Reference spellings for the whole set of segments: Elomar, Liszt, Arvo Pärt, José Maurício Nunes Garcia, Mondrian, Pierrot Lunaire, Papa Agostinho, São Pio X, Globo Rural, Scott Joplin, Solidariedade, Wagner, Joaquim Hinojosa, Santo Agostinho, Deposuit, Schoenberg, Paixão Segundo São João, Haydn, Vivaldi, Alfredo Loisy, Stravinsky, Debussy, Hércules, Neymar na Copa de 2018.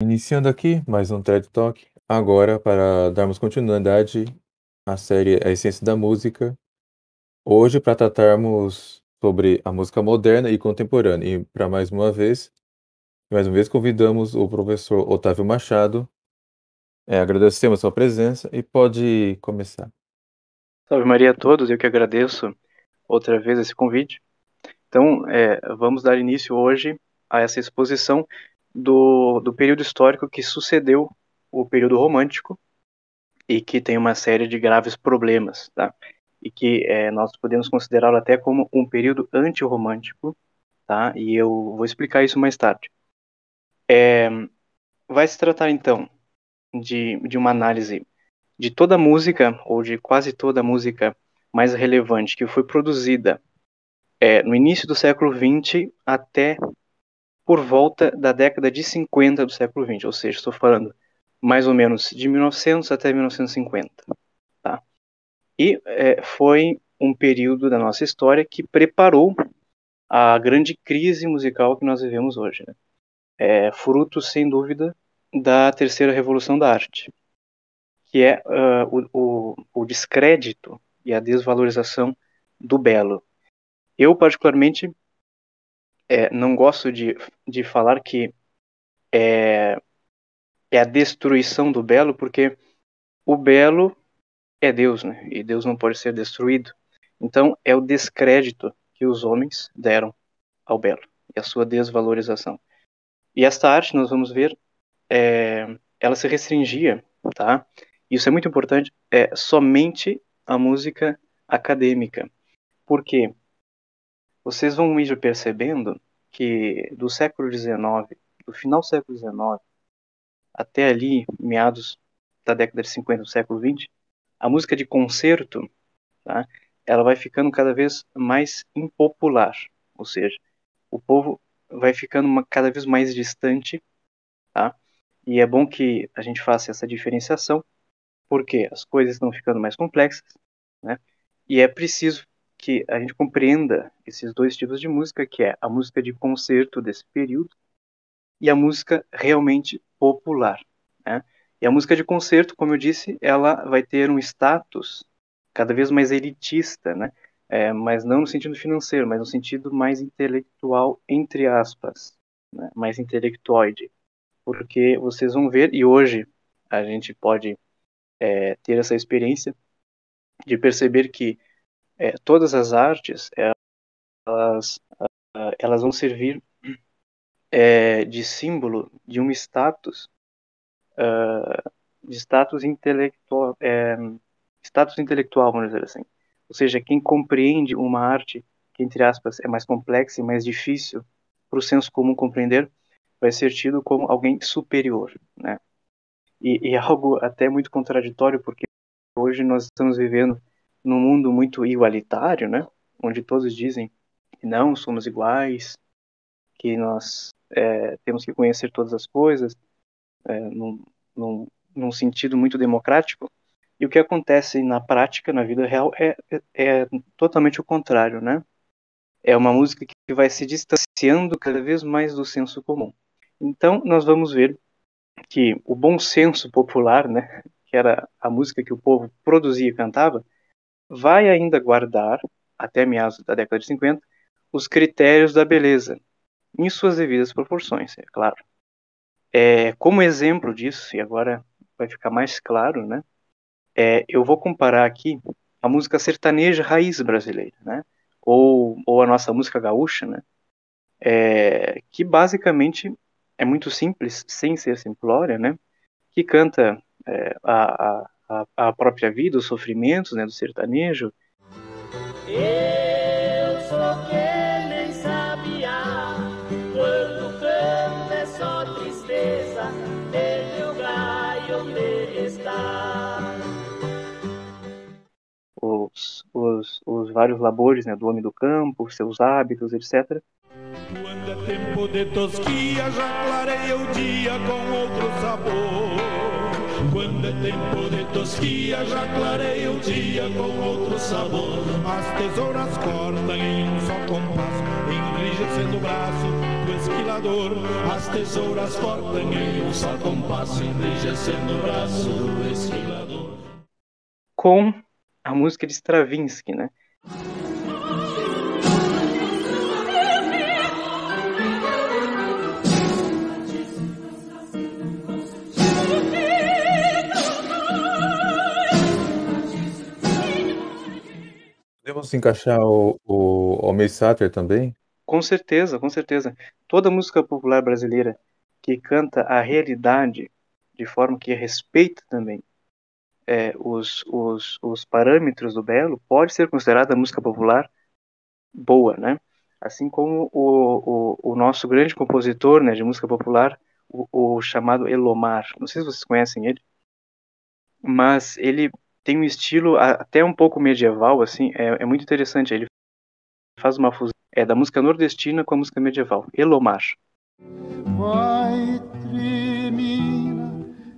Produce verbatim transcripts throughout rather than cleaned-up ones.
Iniciando aqui mais um T E D Talk, agora para darmos continuidade à série A Essência da Música, hoje para tratarmos sobre a música moderna e contemporânea. E para mais uma vez, mais uma vez convidamos o professor Octávio Machado, é, agradecemos a sua presença e pode começar. Salve Maria a todos, eu que agradeço outra vez esse convite. Então, é, vamos dar início hoje a essa exposição do, do período histórico que sucedeu o período romântico e que tem uma série de graves problemas, tá? E que é, nós podemos considerá-lo até como um período antirromântico, tá? E eu vou explicar isso mais tarde. É, vai se tratar, então, de, de uma análise de toda a música, ou de quase toda a música mais relevante que foi produzida é, no início do século vinte até por volta da década de cinquenta do século vinte, ou seja, estou falando mais ou menos de mil e novecentos até mil novecentos e cinquenta. Tá? E é, foi um período da nossa história que preparou a grande crise musical que nós vivemos hoje, né? É, fruto, sem dúvida, da terceira revolução da arte, que é uh, o, o, o descrédito e a desvalorização do belo. Eu, particularmente, é, não gosto de, de falar que é, é a destruição do belo, porque o belo é Deus, né? E Deus não pode ser destruído. Então, é o descrédito que os homens deram ao belo, e a sua desvalorização. E esta arte, nós vamos ver, é, ela se restringia, tá? Isso é muito importante, é somente a música acadêmica. Por quê? Vocês vão me percebendo que do século dezenove, do final do século dezenove, até ali, meados da década de cinquenta do século vinte, a música de concerto, tá, ela vai ficando cada vez mais impopular. Ou seja, o povo vai ficando uma, cada vez mais distante, tá? E é bom que a gente faça essa diferenciação, porque as coisas estão ficando mais complexas, né? E é preciso que a gente compreenda esses dois tipos de música, que é a música de concerto desse período e a música realmente popular, né? E a música de concerto, como eu disse, ela vai ter um status cada vez mais elitista, né? É, mas não no sentido financeiro, mas no sentido mais intelectual, entre aspas, né? Mais intelectoide. Porque vocês vão ver, e hoje a gente pode é, ter essa experiência de perceber que É, todas as artes, elas, elas vão servir é, de símbolo de um status, uh, de status intelectual, é, status intelectual, vamos dizer assim. Ou seja, quem compreende uma arte, que entre aspas é mais complexa e mais difícil para o senso comum compreender, vai ser tido como alguém superior, né? E, e algo até muito contraditório, porque hoje nós estamos vivendo num mundo muito igualitário, né? Onde todos dizem que não somos iguais, que nós é, temos que conhecer todas as coisas, é, num, num, num sentido muito democrático. E o que acontece na prática, na vida real, é, é totalmente o contrário, né? É uma música que vai se distanciando cada vez mais do senso comum. Então, nós vamos ver que o bom senso popular, né? Que era a música que o povo produzia e cantava, vai ainda guardar, até meados da década de cinquenta, os critérios da beleza, em suas devidas proporções, é claro. É, como exemplo disso, e agora vai ficar mais claro, né? É, eu vou comparar aqui a música sertaneja raiz brasileira, né? Ou, ou a nossa música gaúcha, né? É, que basicamente é muito simples, sem ser simplória, né? Que canta é, a... a a própria vida, os sofrimentos, né, do sertanejo. Eu sou quem nem sabia, quando canta é só tristeza, nele o gaio nele está. Os, os, os vários labores, né, do homem do campo, seus hábitos, etcétera. Quando é tempo de tosquia, já clareia o dia com outro sabor. Quando é tempo de tosquia, já clareia o dia com outro sabor. As tesouras cortam em um só compasso, enrijecendo o braço do esquilador. As tesouras cortam em um só compasso, enrijecendo o braço do esquilador. Com a música de Stravinsky, né? Podemos encaixar o, o Almir Sater também? Com certeza, com certeza. Toda música popular brasileira que canta a realidade de forma que respeita também é, os, os, os parâmetros do belo pode ser considerada música popular boa, né? Assim como o, o, o nosso grande compositor, né, de música popular, o, o chamado Elomar. Não sei se vocês conhecem ele, mas ele... tem um estilo até um pouco medieval, assim, é, é muito interessante. Ele faz uma fusão é, da música nordestina com a música medieval. Elomar. Vai tremina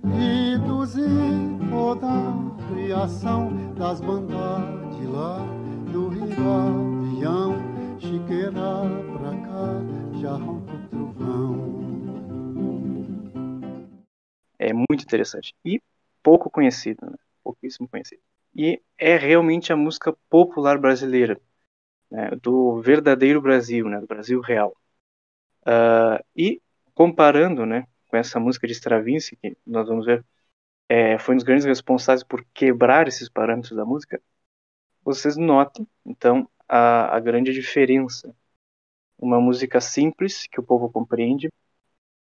e duzir toda a criação das bandas de lá do Ribavião, Chiqueira pra cá, já rompe o trovão. É muito interessante e pouco conhecido, né? Pouquíssimo conhecido. E é realmente a música popular brasileira, né, do verdadeiro Brasil, né, do Brasil real. Uh, e comparando, né, com essa música de Stravinsky, que nós vamos ver, é, foi um dos grandes responsáveis por quebrar esses parâmetros da música, vocês notem, então, a, a grande diferença. Uma música simples, que o povo compreende,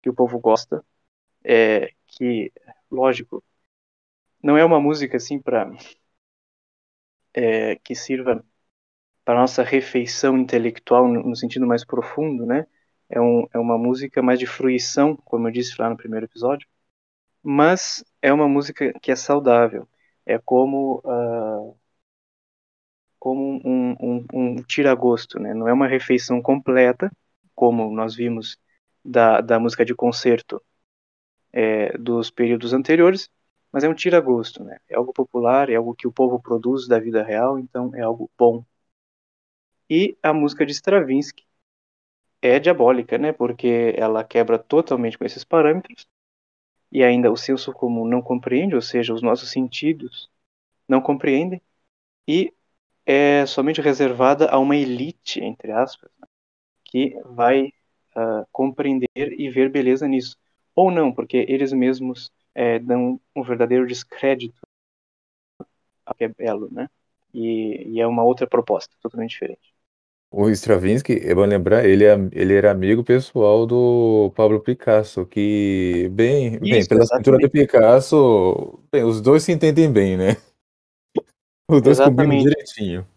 que o povo gosta, é, que, lógico, não é uma música assim para é, que sirva para nossa refeição intelectual no, no sentido mais profundo, né? É, um, é uma música mais de fruição, como eu disse lá no primeiro episódio, mas é uma música que é saudável. É como, uh, como um, um, um tira-gosto, né? Não é uma refeição completa, como nós vimos da, da música de concerto é, dos períodos anteriores, mas é um tira-gosto, né? É algo popular, é algo que o povo produz da vida real, então é algo bom. E a música de Stravinsky é diabólica, né? Porque ela quebra totalmente com esses parâmetros e ainda o senso comum não compreende, ou seja, os nossos sentidos não compreendem e é somente reservada a uma elite, entre aspas, né? Que vai uh, compreender e ver beleza nisso. Ou não, porque eles mesmos... É, dão um verdadeiro descrédito ao que é belo, né? E, e é uma outra proposta, totalmente diferente. O Stravinsky, é bom lembrar, ele, ele era amigo pessoal do Pablo Picasso, que, bem, Isso, bem pela pintura do Picasso, bem, os dois se entendem bem, né? Os dois combinam direitinho.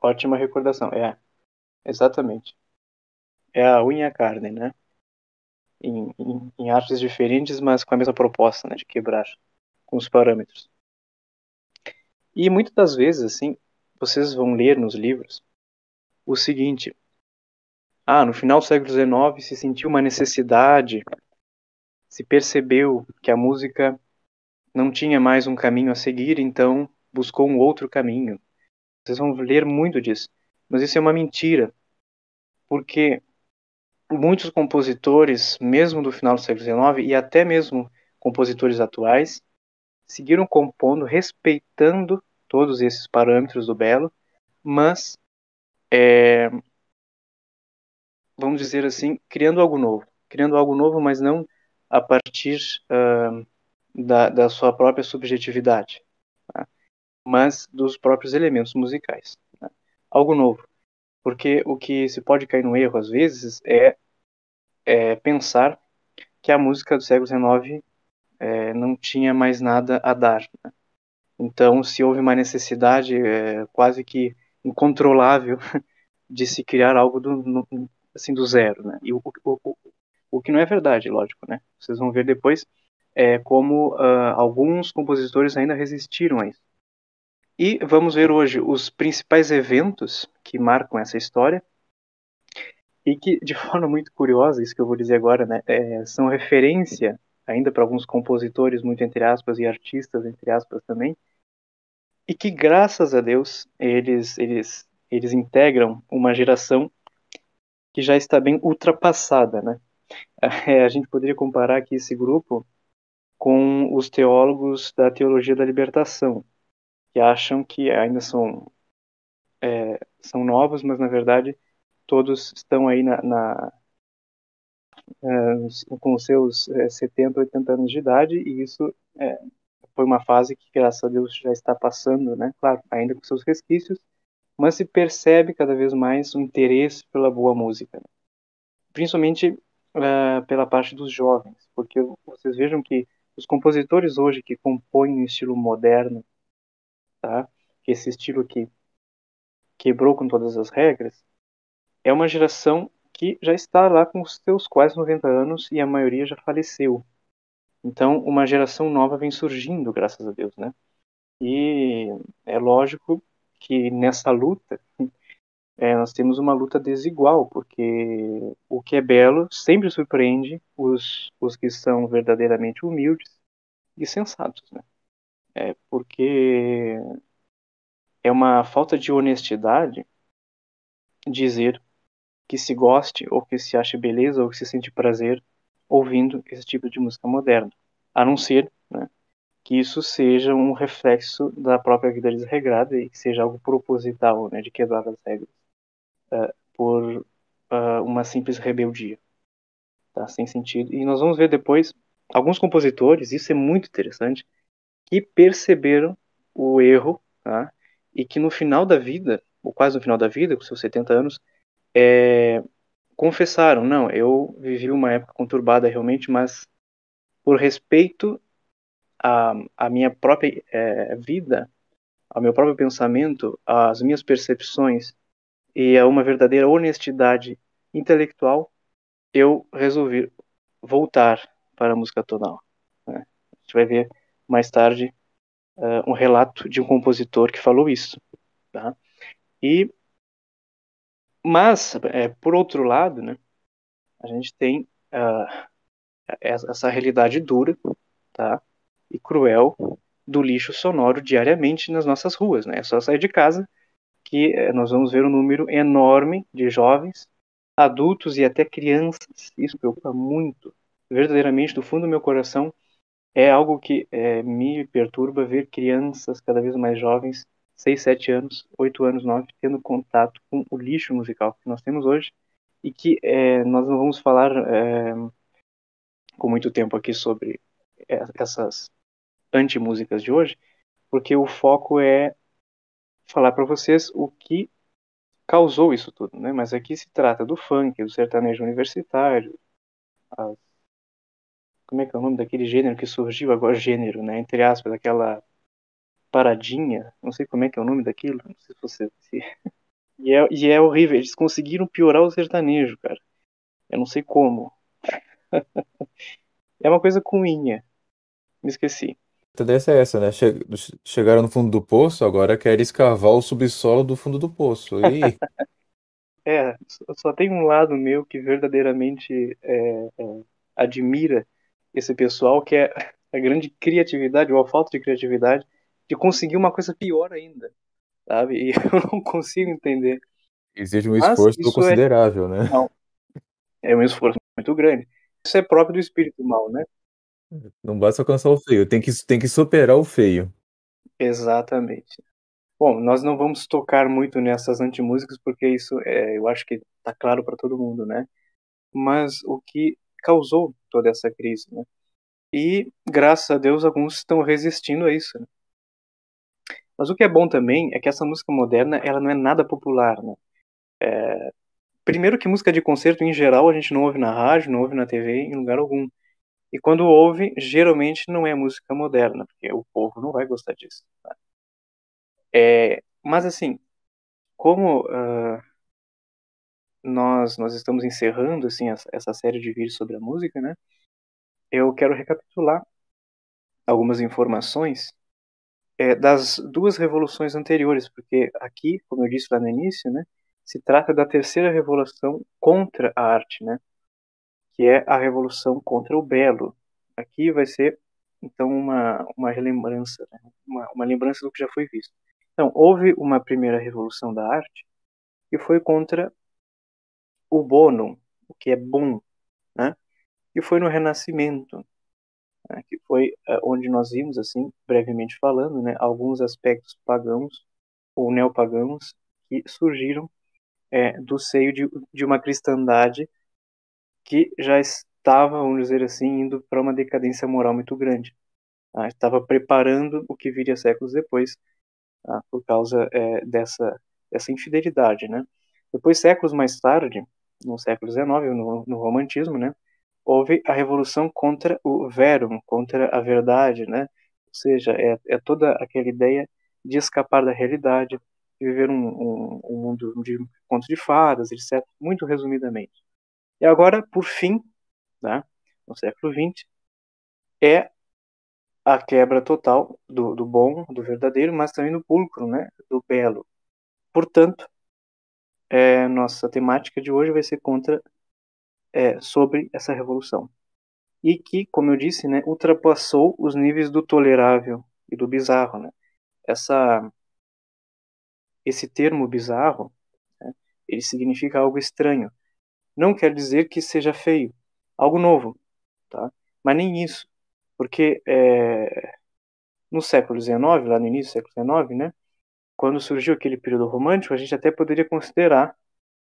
Ótima recordação, é. Exatamente. É a unha e a carne, né? Em, em, em artes diferentes, mas com a mesma proposta, né, de quebrar com os parâmetros. E muitas das vezes, assim, vocês vão ler nos livros o seguinte: ah, no final do século dezenove se sentiu uma necessidade, se percebeu que a música não tinha mais um caminho a seguir, então buscou um outro caminho. Vocês vão ler muito disso, mas isso é uma mentira, porque muitos compositores, mesmo do final do século dezenove, e até mesmo compositores atuais, seguiram compondo, respeitando todos esses parâmetros do belo, mas, é, vamos dizer assim, criando algo novo. Criando algo novo, mas não a partir uh, da, da sua própria subjetividade, tá? Mas dos próprios elementos musicais. Tá? Algo novo. Porque o que se pode cair no erro, às vezes, é, é pensar que a música do século dezenove é, não tinha mais nada a dar. Né? Então, se houve uma necessidade é, quase que incontrolável de se criar algo do, no, assim, do zero. Né? E o, o, o, o que não é verdade, lógico. Né? Vocês vão ver depois é, como uh, alguns compositores ainda resistiram a isso. E vamos ver hoje os principais eventos que marcam essa história e que, de forma muito curiosa, isso que eu vou dizer agora, né, é, são referência ainda para alguns compositores, muito entre aspas, e artistas, entre aspas, também, e que, graças a Deus, eles, eles, eles integram uma geração que já está bem ultrapassada, né? A gente poderia comparar aqui esse grupo com os teólogos da teologia da libertação, que acham que ainda são, é, são novos, mas, na verdade, todos estão aí na, na, é, com os seus é, setenta, oitenta anos de idade, e isso é, foi uma fase que, graças a Deus, já está passando, né? Claro, ainda com seus resquícios, mas se percebe cada vez mais o interesse pela boa música, né? Principalmente uh, pela parte dos jovens, porque vocês vejam que os compositores hoje que compõem o estilo moderno, tá? Esse estilo que quebrou com todas as regras, é uma geração que já está lá com os seus quase noventa anos e a maioria já faleceu. Então, uma geração nova vem surgindo, graças a Deus, né? E é lógico que nessa luta é, nós temos uma luta desigual, porque o que é belo sempre surpreende os, os que são verdadeiramente humildes e sensatos, né? É porque é uma falta de honestidade dizer que se goste ou que se ache beleza ou que se sente prazer ouvindo esse tipo de música moderna, a não ser, né, que isso seja um reflexo da própria vida desregrada e que seja algo proposital, né, de quebrar as regras uh, por uh, uma simples rebeldia, tá? Sem sentido. E nós vamos ver depois alguns compositores, isso é muito interessante, que perceberam o erro, tá? E que no final da vida, ou quase no final da vida, com seus setenta anos, é, confessaram, não, eu vivi uma época conturbada realmente, mas por respeito A, a minha própria é, vida, ao meu próprio pensamento, às minhas percepções e a uma verdadeira honestidade intelectual, eu resolvi voltar para a música tonal, né? A gente vai ver mais tarde uh, um relato de um compositor que falou isso, tá? E, mas, é, por outro lado, né, a gente tem uh, essa realidade dura, tá? E cruel do lixo sonoro diariamente nas nossas ruas, né? É só sair de casa que nós vamos ver um número enorme de jovens, adultos e até crianças. Isso preocupa muito. Verdadeiramente, do fundo do meu coração, é algo que é, me perturba ver crianças cada vez mais jovens, seis, sete anos, oito anos, nove, tendo contato com o lixo musical que nós temos hoje e que é, nós não vamos falar é, com muito tempo aqui sobre essas anti-músicas de hoje, porque o foco é falar para vocês o que causou isso tudo, né? Mas aqui se trata do funk, do sertanejo universitário, a... como é que é o nome daquele gênero que surgiu agora, gênero, né? Entre aspas, aquela paradinha, não sei como é que é o nome daquilo, não sei se você... e, é, e é horrível, eles conseguiram piorar o sertanejo, cara. Eu não sei como. É uma coisa cunha. Me esqueci. A tendência é essa, né? Chegaram no fundo do poço, agora querem escavar o subsolo do fundo do poço. E... é, só tem um lado meu que verdadeiramente é, é, admira esse pessoal, que é a grande criatividade, ou a falta de criatividade, de conseguir uma coisa pior ainda, sabe? E eu não consigo entender. Exige um esforço considerável, é... né? Não. É um esforço muito grande. Isso é próprio do espírito mal, né? Não basta alcançar o feio, tem que, tem que superar o feio. Exatamente. Bom, nós não vamos tocar muito nessas antimúsicas, porque isso é, eu acho que tá claro para todo mundo, né? Mas o que causou toda essa crise, né? E, graças a Deus, alguns estão resistindo a isso, né? Mas o que é bom também é que essa música moderna, ela não é nada popular, né? É... Primeiro que música de concerto, em geral, a gente não ouve na rádio, não ouve na tê vê, em lugar algum. E quando ouve, geralmente não é música moderna, porque o povo não vai gostar disso, tá? É, mas assim, como uh, nós, nós estamos encerrando assim, essa série de vídeos sobre a música, né? Eu quero recapitular algumas informações é, das duas revoluções anteriores, porque aqui, como eu disse lá no início, né? Se trata da terceira revolução contra a arte, né? Que é a revolução contra o belo, aqui vai ser, então, uma, uma relembrança, né? uma, uma lembrança do que já foi visto. Então, houve uma primeira revolução da arte que foi contra o bonum, o que é bom, né? Que foi no Renascimento, né? Que foi uh, onde nós vimos, assim, brevemente falando, né? Alguns aspectos pagãos ou neopagãos que surgiram é, do seio de, de uma cristandade que já estava, vamos dizer assim, indo para uma decadência moral muito grande. Tá? Estava preparando o que viria séculos depois, tá? Por causa é, dessa, dessa infidelidade, né? Depois, séculos mais tarde, no século dezenove, no, no romantismo, né, houve a revolução contra o verum, contra a verdade, né? Ou seja, é, é toda aquela ideia de escapar da realidade, de viver um, um, um mundo de contos de fadas, etcétera, muito resumidamente. E agora, por fim, né, no século vinte, é a quebra total do, do bom, do verdadeiro, mas também do pulcro, né, do belo. Portanto, É, nossa temática de hoje vai ser contra, é, sobre essa revolução. E que, como eu disse, né, ultrapassou os níveis do tolerável e do bizarro. Né? Essa, esse termo bizarro, né, ele significa algo estranho. Não quer dizer que seja feio, algo novo. Tá? Mas nem isso. Porque é, no século dezenove, lá no início do século dezenove, né, quando surgiu aquele período romântico, a gente até poderia considerar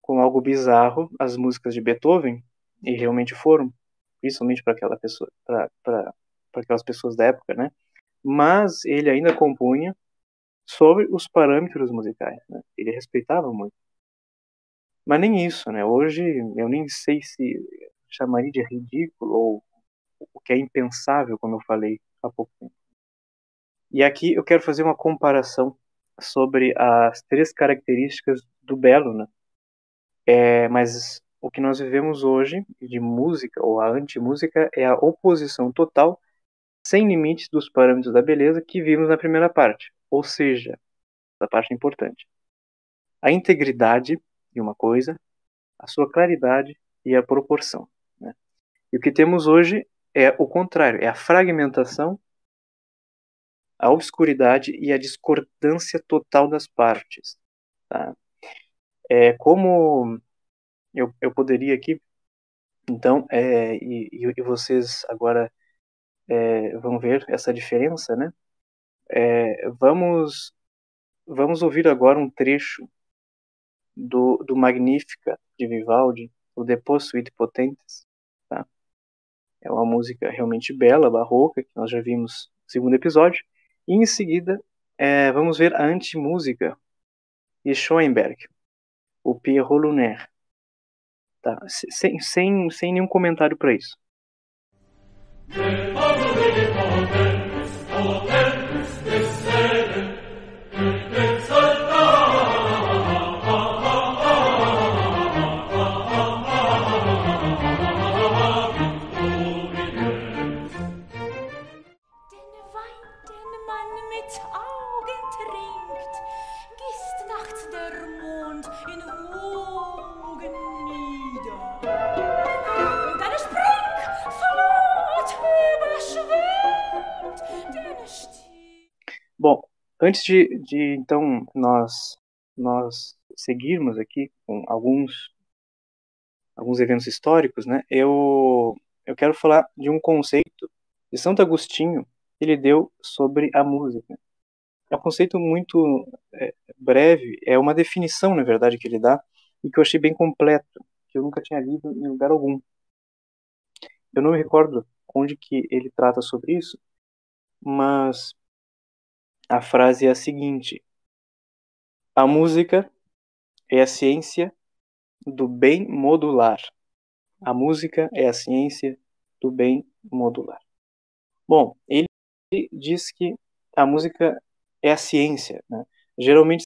como algo bizarro as músicas de Beethoven, e realmente foram, principalmente para aquela pessoa, para para aquelas pessoas da época, né? Mas ele ainda compunha sobre os parâmetros musicais, né? Ele respeitava muito. Mas nem isso, né? Hoje eu nem sei se chamaria de ridículo ou o que é impensável, como eu falei há pouco tempo. E aqui eu quero fazer uma comparação sobre as três características do belo, né? É, mas o que nós vivemos hoje de música, ou a antimúsica, é a oposição total, sem limites, dos parâmetros da beleza que vimos na primeira parte. Ou seja, essa parte é importante. A integridade de uma coisa, a sua claridade e a proporção, né? E o que temos hoje é o contrário, é a fragmentação, a obscuridade e a discordância total das partes. Tá? É, como eu, eu poderia aqui, então, é, e, e vocês agora é, vão ver essa diferença, né? É, vamos, vamos ouvir agora um trecho do, do Magnífica de Vivaldi, o Depossuit Potentes. Tá? É uma música realmente bela, barroca, que nós já vimos no segundo episódio. E em seguida, é, vamos ver a antimúsica de Schoenberg, o Pierrot Lunaire. Tá, sem, sem, sem nenhum comentário para isso. Bom, antes de, de então nós, nós seguirmos aqui com alguns, alguns eventos históricos, né, eu, eu quero falar de um conceito que Santo Agostinho ele deu sobre a música. É um conceito muito é, breve, é uma definição, na verdade, que ele dá, e que eu achei bem completo, que eu nunca tinha lido em lugar algum. Eu não me recordo onde que ele trata sobre isso, mas a frase é a seguinte: a música é a ciência do bem modular. A música é a ciência do bem modular. Bom, ele diz que a música é a ciência, né? Geralmente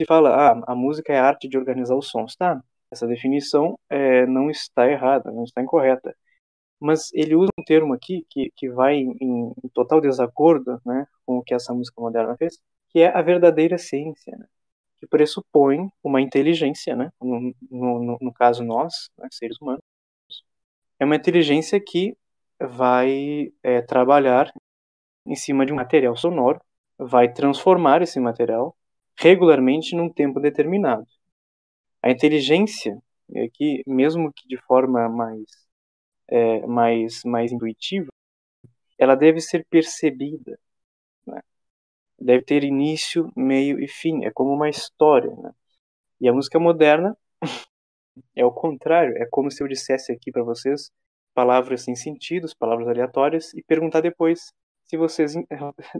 se fala, ah, a música é a arte de organizar os sons, tá? Essa definição é, não está errada, não está incorreta. Mas ele usa um termo aqui que, que vai em, em total desacordo, né, com o que essa música moderna fez, que é a verdadeira ciência, né, que pressupõe uma inteligência, né, no, no, no caso nós, né, seres humanos, é uma inteligência que vai é, trabalhar em cima de um material sonoro, vai transformar esse material regularmente num tempo determinado. A inteligência, aqui, mesmo que de forma mais, é, mais, mais intuitiva, ela deve ser percebida, né? Deve ter início, meio e fim, é como uma história, né? E a música moderna é o contrário, é como se eu dissesse aqui para vocês palavras sem sentidos, palavras aleatórias, e perguntar depois se vocês,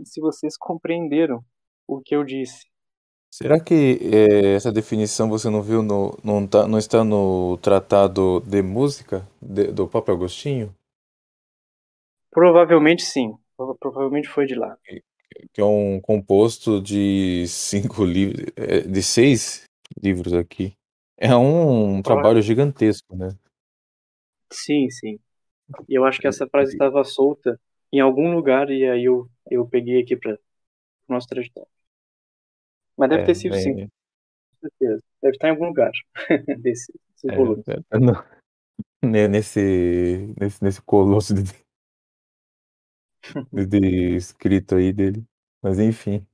se vocês compreenderam o que eu disse. Será que é, essa definição você não viu, no, não, tá, não está no Tratado de Música de, do Papa Agostinho? Provavelmente sim, provavelmente foi de lá. Que é um composto de cinco livros, de seis livros aqui. É um trabalho gigantesco, né? Sim, sim. Eu acho que essa frase estava solta em algum lugar e aí eu, eu peguei aqui para o nosso trajetório. Mas deve é, ter sido, bem... sim. Com certeza. Deve estar em algum lugar desse, desse é, volume. É, nesse, nesse, nesse colosso de, de, de escrito aí dele. Mas enfim.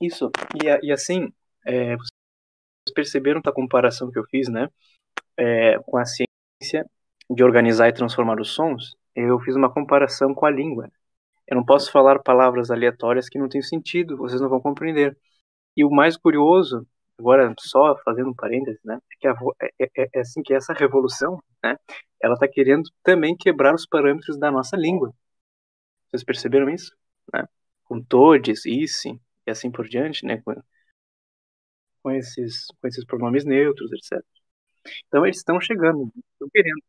Isso. E, e assim, é, vocês perceberam da comparação que eu fiz, né? É, com a ciência de organizar e transformar os sons, eu fiz uma comparação com a língua. Eu não posso falar palavras aleatórias que não têm sentido, vocês não vão compreender. E o mais curioso, agora só fazendo um parênteses, né, é que a, é, é, é assim que essa revolução, né, ela está querendo também quebrar os parâmetros da nossa língua. Vocês perceberam isso? Né? Com todes, isse e assim por diante, né, com, com, esses, com esses pronomes neutros, etcétera. Então eles estão chegando, estão querendo.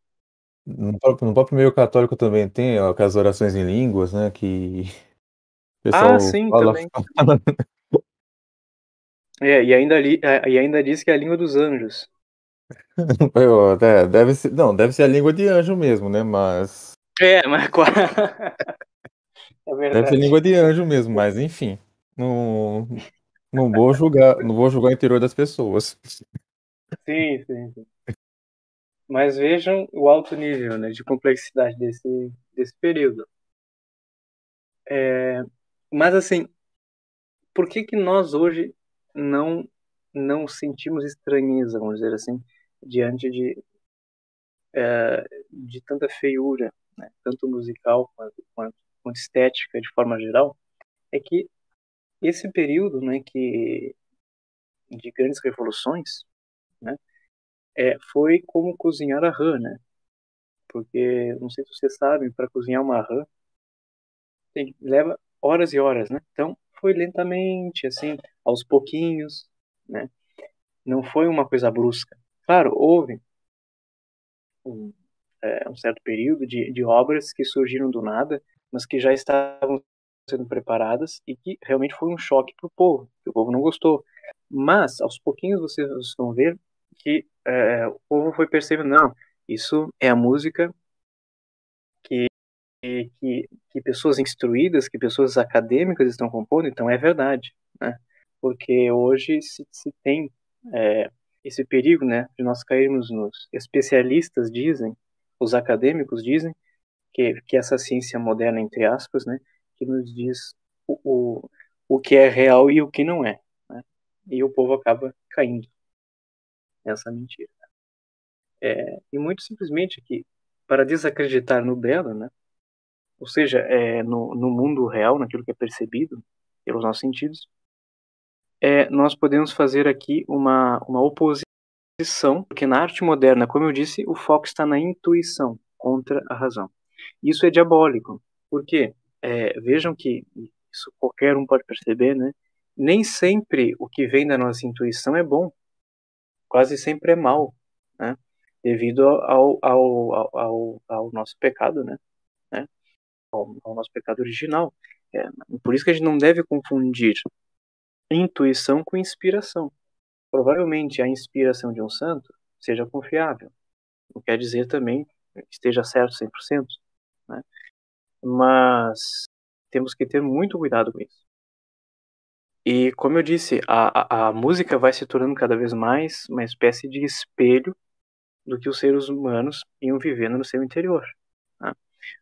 No próprio, no próprio meio católico também tem ó, as orações em línguas, né? Que o pessoal ah, sim, fala, também. Fala. É, e ainda, li, e ainda diz que é a língua dos anjos. é, deve ser, não, deve ser a língua de anjo mesmo, né? Mas. É, mas é verdade. Deve ser a língua de anjo mesmo, mas enfim. Não, não vou julgar, não vou julgar o interior das pessoas. Sim, sim, sim. Mas vejam o alto nível, né, de complexidade desse, desse período. É, mas assim, por que que nós hoje não, não sentimos estranheza, vamos dizer assim, diante de, é, de tanta feiura, né, tanto musical quanto, quanto, quanto estética de forma geral? É que esse período, né, que, de grandes revoluções, né, É, foi como cozinhar a rã, né? Porque, não sei se vocês sabem, para cozinhar uma rã tem, leva horas e horas, né? Então, foi lentamente, assim, aos pouquinhos, né? Não foi uma coisa brusca. Claro, houve um, é, um certo período de, de obras que surgiram do nada, mas que já estavam sendo preparadas e que realmente foi um choque para o povo, que o povo não gostou. Mas, aos pouquinhos, vocês, vocês vão ver que é, o povo foi percebendo, não, isso é a música que, que, que pessoas instruídas, que pessoas acadêmicas estão compondo, então é verdade, né? Porque hoje se, se tem é, esse perigo, né, de nós cairmos nos especialistas dizem, os acadêmicos dizem, que, que essa ciência moderna, entre aspas, né, que nos diz o, o, o que é real e o que não é, né? E o povo acaba caindo essa mentira. É, e muito simplesmente que, para desacreditar no belo, né? Ou seja, é, no, no mundo real, naquilo que é percebido pelos nossos sentidos, é, nós podemos fazer aqui uma, uma oposição, porque na arte moderna, como eu disse, o foco está na intuição contra a razão. Isso é diabólico, porque é, vejam que, isso qualquer um pode perceber, né? Nem sempre o que vem da nossa intuição é bom. Quase sempre é mal, né? Devido ao, ao, ao, ao, ao nosso pecado, né? né? Ao, ao nosso pecado original. É, por isso que a gente não deve confundir intuição com inspiração. Provavelmente a inspiração de um santo seja confiável. Não quer dizer também que esteja certo cem por cento, né? Mas temos que ter muito cuidado com isso. E, como eu disse, a, a, a música vai se tornando cada vez mais uma espécie de espelho do que os seres humanos iam vivendo no seu interior. Tá?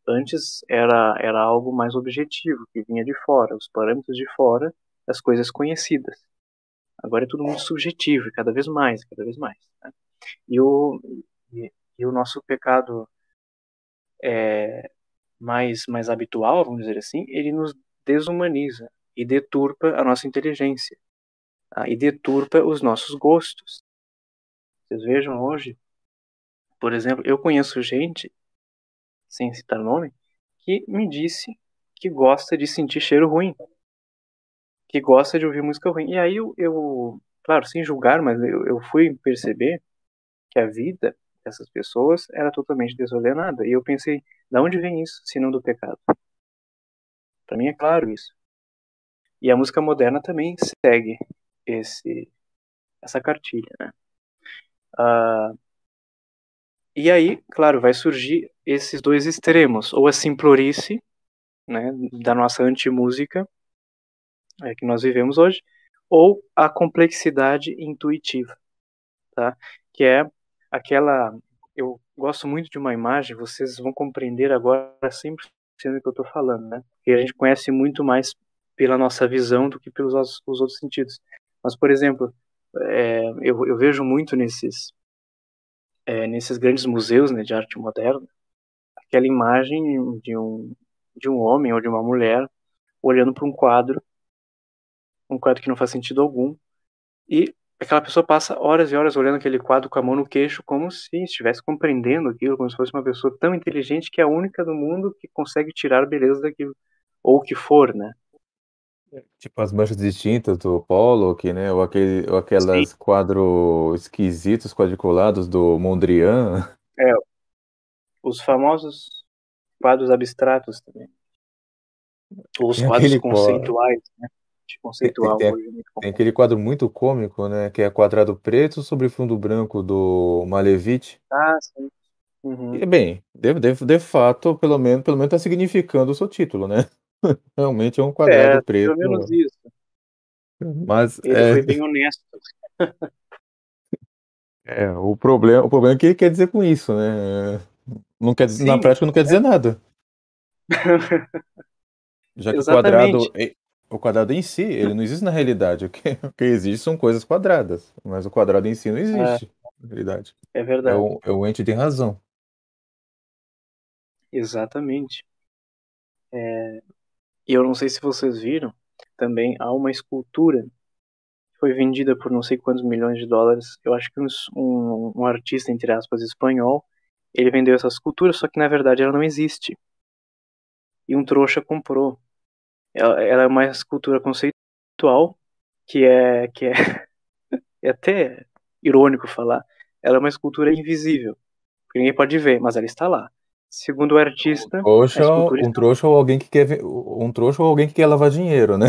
Antes era, era algo mais objetivo, que vinha de fora, os parâmetros de fora, as coisas conhecidas. Agora é tudo muito subjetivo, cada vez mais, cada vez mais. Né? E, o, e, e o nosso pecado é, mais, mais habitual, vamos dizer assim, ele nos desumaniza e deturpa a nossa inteligência. Ah, e deturpa os nossos gostos. Vocês vejam hoje, por exemplo, eu conheço gente, sem citar nome, que me disse que gosta de sentir cheiro ruim, que gosta de ouvir música ruim. E aí eu, eu claro, sem julgar, mas eu, eu fui perceber que a vida dessas pessoas era totalmente desordenada. E eu pensei, da onde vem isso, se não do pecado? Para mim é claro isso. E a música moderna também segue esse, essa cartilha, né? Uh, e aí, claro, vai surgir esses dois extremos, ou a simplorice, né, da nossa antimúsica é, que nós vivemos hoje, ou a complexidade intuitiva, tá? Que é aquela, eu gosto muito de uma imagem, vocês vão compreender agora cem por cento do que eu estou falando, né? Porque a gente conhece muito mais pela nossa visão do que pelos os outros sentidos. Mas, por exemplo, É, eu, eu vejo muito nesses, é, nesses grandes museus, né, de arte moderna, aquela imagem de um, de um homem ou de uma mulher olhando para um quadro, um quadro que não faz sentido algum, e aquela pessoa passa horas e horas olhando aquele quadro com a mão no queixo, como se estivesse compreendendo aquilo, como se fosse uma pessoa tão inteligente que é a única do mundo que consegue tirar beleza daquilo, ou o que for, né? Tipo as manchas distintas do Pollock, né? Ou, aquele, ou aquelas Sim. quadros esquisitos, quadriculados do Mondrian. É, os famosos quadros abstratos também. Ou os tem quadros conceituais, quadro. né? De conceitual. Tem, tem, tem, tem aquele quadro muito cômico, né? Que é quadrado preto sobre fundo branco do Malevich. Ah, sim. Uhum. E, bem, de, de, de fato, pelo menos, pelo menos tá significando o seu título, né? Realmente é um quadrado é, preto. Pelo menos isso. Mas, ele é... foi bem honesto. É, o problema, o problema é que ele quer dizer com isso, né? Não quer dizer, na prática não quer dizer é. nada. Já que Exatamente. o quadrado, o quadrado em si, ele não existe na realidade. O que, o que existe são coisas quadradas, mas o quadrado em si não existe é. na realidade. É verdade. É o, é o ente de razão. Exatamente. É... E eu não sei se vocês viram, também há uma escultura que foi vendida por não sei quantos milhões de dólares. Eu acho que um, um, um artista, entre aspas, espanhol, ele vendeu essa escultura, só que na verdade ela não existe. E um trouxa comprou. Ela, ela é uma escultura conceitual, que é, que é, é até irônico falar. Ela é uma escultura invisível, que ninguém pode ver, mas ela está lá. Segundo o artista... Um trouxa, um trouxa ou alguém que quer um trouxa ou alguém que quer lavar dinheiro, né?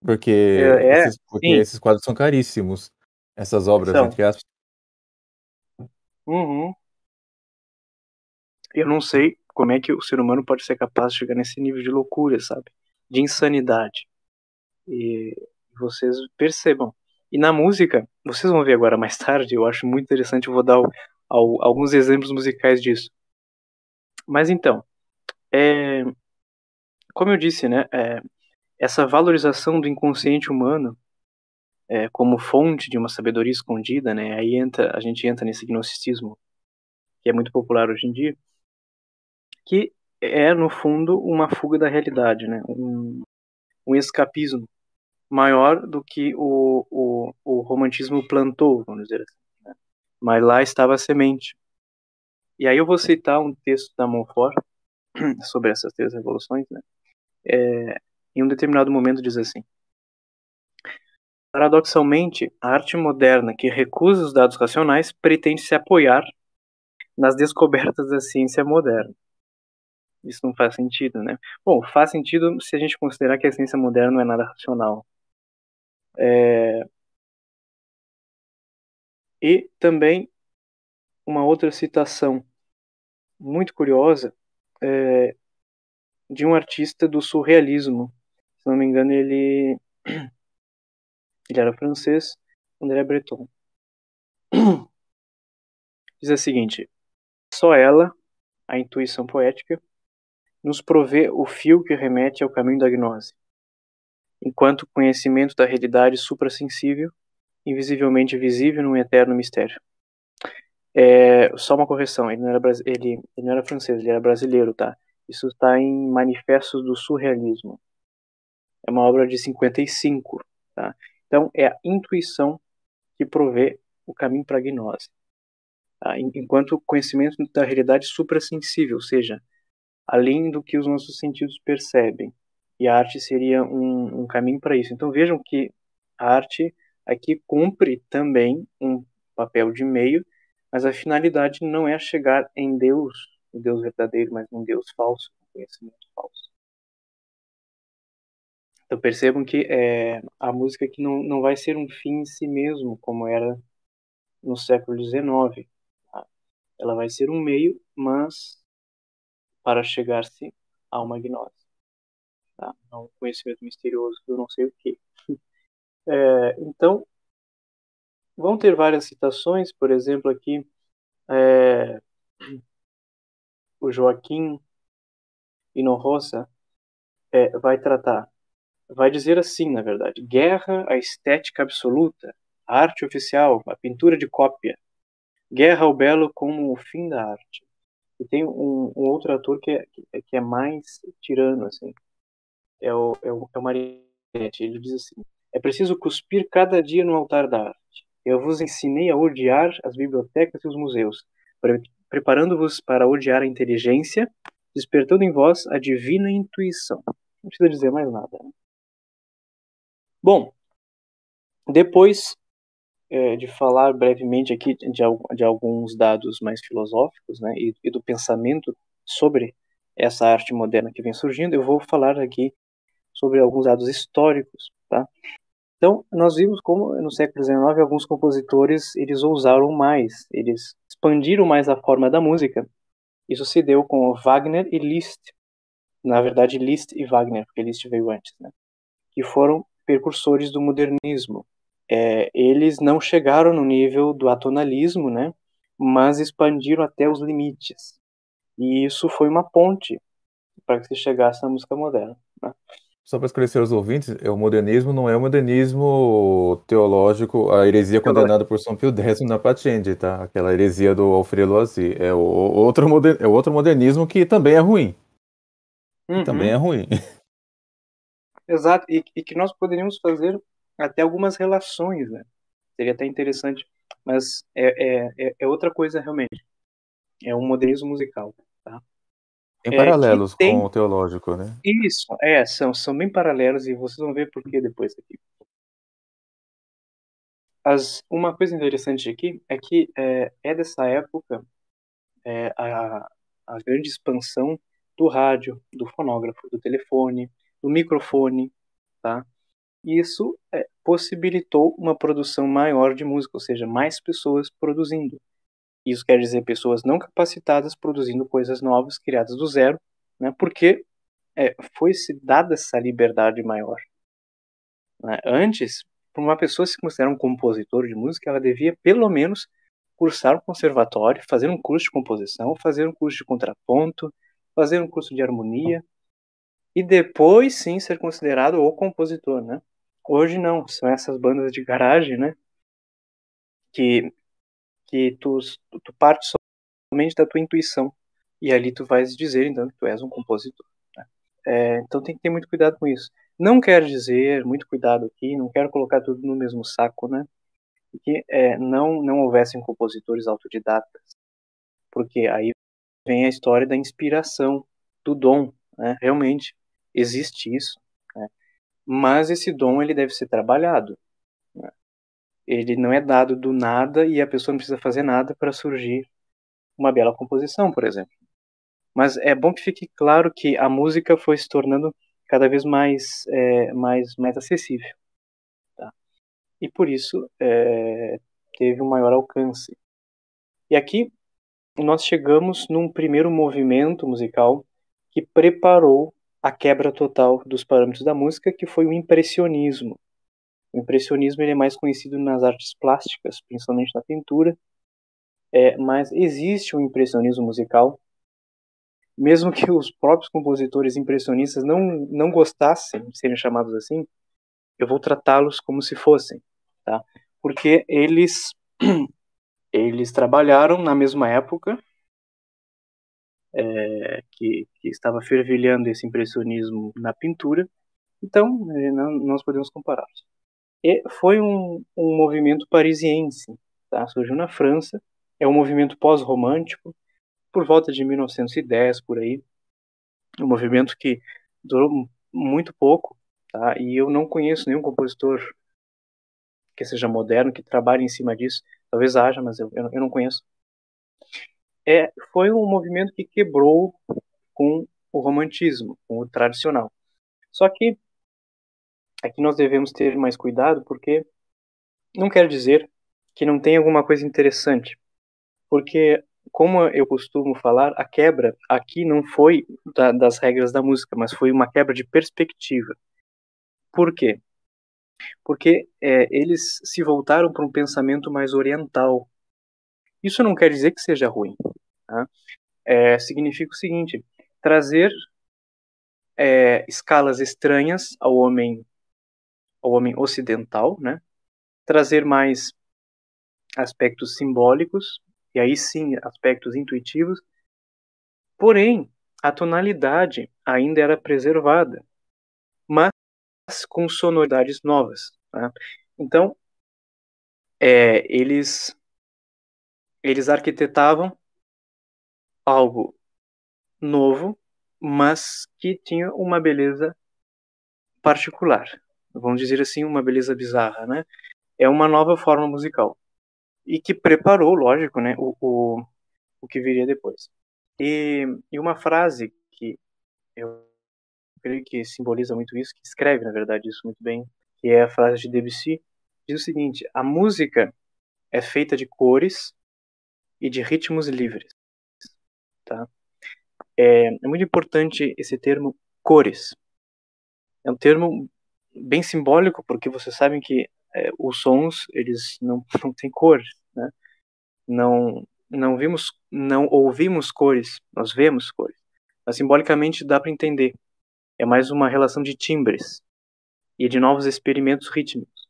Porque, é, esses, porque esses quadros são caríssimos. Essas obras, são. entre aspas. Uhum. Eu não sei como é que o ser humano pode ser capaz de chegar nesse nível de loucura, sabe? De insanidade. E vocês percebam. E na música, vocês vão ver agora mais tarde, eu acho muito interessante, eu vou dar o, ao, alguns exemplos musicais disso. Mas então, é, como eu disse, né, é, essa valorização do inconsciente humano é, como fonte de uma sabedoria escondida, né, aí entra, a gente entra nesse gnosticismo que é muito popular hoje em dia, que é, no fundo, uma fuga da realidade, né, um, um escapismo maior do que o, o, o romantismo plantou, vamos dizer assim, né, mas lá estava a semente. E aí eu vou citar um texto da Montfort sobre essas três revoluções, né? É, em um determinado momento diz assim: paradoxalmente, a arte moderna que recusa os dados racionais pretende se apoiar nas descobertas da ciência moderna. Isso não faz sentido, né? Bom, faz sentido se a gente considerar que a ciência moderna não é nada racional. É... E também uma outra citação muito curiosa é, de um artista do surrealismo, se não me engano ele, ele era francês, André Breton. diz a seguinte: só ela, a intuição poética, nos provê o fio que remete ao caminho da gnose, enquanto o conhecimento da realidade suprassensível, invisivelmente visível num eterno mistério. É, só uma correção, ele não, era, ele, ele não era francês, ele era brasileiro, tá? Isso está em Manifestos do Surrealismo. É uma obra de cinquenta e cinco, tá? Então, é a intuição que provê o caminho para a gnose, tá? Enquanto o conhecimento da realidade suprassensível, ou seja, além do que os nossos sentidos percebem. E a arte seria um, um caminho para isso. Então vejam que a arte aqui cumpre também um papel de meio, mas a finalidade não é chegar em Deus, um Deus verdadeiro, mas um Deus falso, um conhecimento falso. Então percebam que é, a música aqui não, não vai ser um fim em si mesmo, como era no século dezenove. Tá? Ela vai ser um meio, mas para chegar-se a uma gnose, tá? A um conhecimento misterioso do não sei o que. É, então, vão ter várias citações, por exemplo, aqui, é, o Joaquim Hinojosa é, vai tratar, vai dizer assim, na verdade: guerra à estética absoluta, a arte oficial, a pintura de cópia, guerra ao belo como o fim da arte. E tem um, um outro ator que é, que é mais tirano, assim. É o, é o, é o Marinetti. Ele diz assim: é preciso cuspir cada dia no altar da arte. Eu vos ensinei a odiar as bibliotecas e os museus, pre- preparando-vos para odiar a inteligência, despertando em vós a divina intuição. Não precisa dizer mais nada, né? Bom, depois É, de falar brevemente aqui de, de alguns dados mais filosóficos, né, e, e do pensamento sobre essa arte moderna que vem surgindo, eu vou falar aqui sobre alguns dados históricos, tá? Então, nós vimos como no século dezenove alguns compositores eles ousaram mais, eles expandiram mais a forma da música. Isso se deu com Wagner e Liszt, na verdade Liszt e Wagner, porque Liszt veio antes, né, que foram precursores do modernismo. É, eles não chegaram no nível do atonalismo, né, mas expandiram até os limites. E isso foi uma ponte para que se chegasse à música moderna, né? Só para esclarecer os ouvintes, o modernismo não é o modernismo teológico, a heresia condenada por São Pio X na Patende, tá? Aquela heresia do Alfredo Loisy. É o outro, moder... é outro modernismo que também é ruim. Uhum. Também é ruim. Exato, e, e que nós poderíamos fazer até algumas relações, né? Seria até interessante, mas é, é, é outra coisa realmente. É um modernismo musical, tá? Tem é, paralelos tem... com o teológico, né? Isso, é, são, são bem paralelos e vocês vão ver por que depois aqui. As, uma coisa interessante aqui é que é, é dessa época é, a, a grande expansão do rádio, do fonógrafo, do telefone, do microfone, tá? Isso é, possibilitou uma produção maior de música, ou seja, mais pessoas produzindo. Isso quer dizer pessoas não capacitadas produzindo coisas novas, criadas do zero, né, porque é, foi-se dada essa liberdade maior, né? Antes, para uma pessoa se considerar um compositor de música, ela devia pelo menos cursar um conservatório, fazer um curso de composição, fazer um curso de contraponto, fazer um curso de harmonia, e depois sim ser considerado o compositor, né? Hoje não, são essas bandas de garagem, né? Que, que tu, tu parte somente da tua intuição. E ali tu vais dizer, então, que tu és um compositor, né? É, então tem que ter muito cuidado com isso. Não quero dizer, muito cuidado aqui, não quero colocar tudo no mesmo saco, né? Que é, não, não houvessem compositores autodidatas. Porque aí vem a história da inspiração, do dom, né? Realmente existe isso, né? Mas esse dom ele deve ser trabalhado, né? Ele não é dado do nada e a pessoa não precisa fazer nada para surgir uma bela composição, por exemplo. Mas é bom que fique claro que a música foi se tornando cada vez mais, é, mais, mais acessível, tá? E por isso é, teve um maior alcance. E aqui nós chegamos num primeiro movimento musical que preparou a quebra total dos parâmetros da música, que foi o impressionismo. O impressionismo ele é mais conhecido nas artes plásticas, principalmente na pintura, é, mas existe o impressionismo musical, mesmo que os próprios compositores impressionistas não, não gostassem de serem chamados assim, eu vou tratá-los como se fossem, tá? Porque eles, eles trabalharam na mesma época é, que, que estava fervilhando esse impressionismo na pintura, então nós podemos compará-los. E foi um, um movimento parisiense, tá? Surgiu na França, é um movimento pós-romântico, por volta de mil novecentos e dez, por aí, um movimento que durou muito pouco, tá? E eu não conheço nenhum compositor que seja moderno, que trabalhe em cima disso, talvez haja, mas eu, eu não conheço. É, foi um movimento que quebrou com o romantismo, com o tradicional. Só que aqui nós devemos ter mais cuidado, porque não quer dizer que não tem alguma coisa interessante, porque, como eu costumo falar, a quebra aqui não foi da, das regras da música, mas foi uma quebra de perspectiva. Por quê? Porque é, eles se voltaram para um pensamento mais oriental. Isso não quer dizer que seja ruim, tá? É, significa o seguinte: trazer é, escalas estranhas ao homem, ao homem ocidental, né? Trazer mais aspectos simbólicos, e aí sim, aspectos intuitivos. Porém, a tonalidade ainda era preservada, mas com sonoridades novas, tá? Então, é, eles, eles arquitetavam algo novo, mas que tinha uma beleza particular. Vamos dizer assim, uma beleza bizarra, né? É uma nova forma musical. E que preparou, lógico, né, o, o, o que viria depois. E, e uma frase que eu creio que simboliza muito isso, que escreve, na verdade, isso muito bem, que é a frase de Debussy, diz o seguinte: a música é feita de cores e de ritmos livres. Tá? É, é muito importante esse termo, cores. É um termo bem simbólico, porque vocês sabem que é, os sons, eles não, não têm cor, né? Não, não, vimos, não ouvimos cores, nós vemos cores. Mas simbolicamente dá para entender. É mais uma relação de timbres e de novos experimentos rítmicos.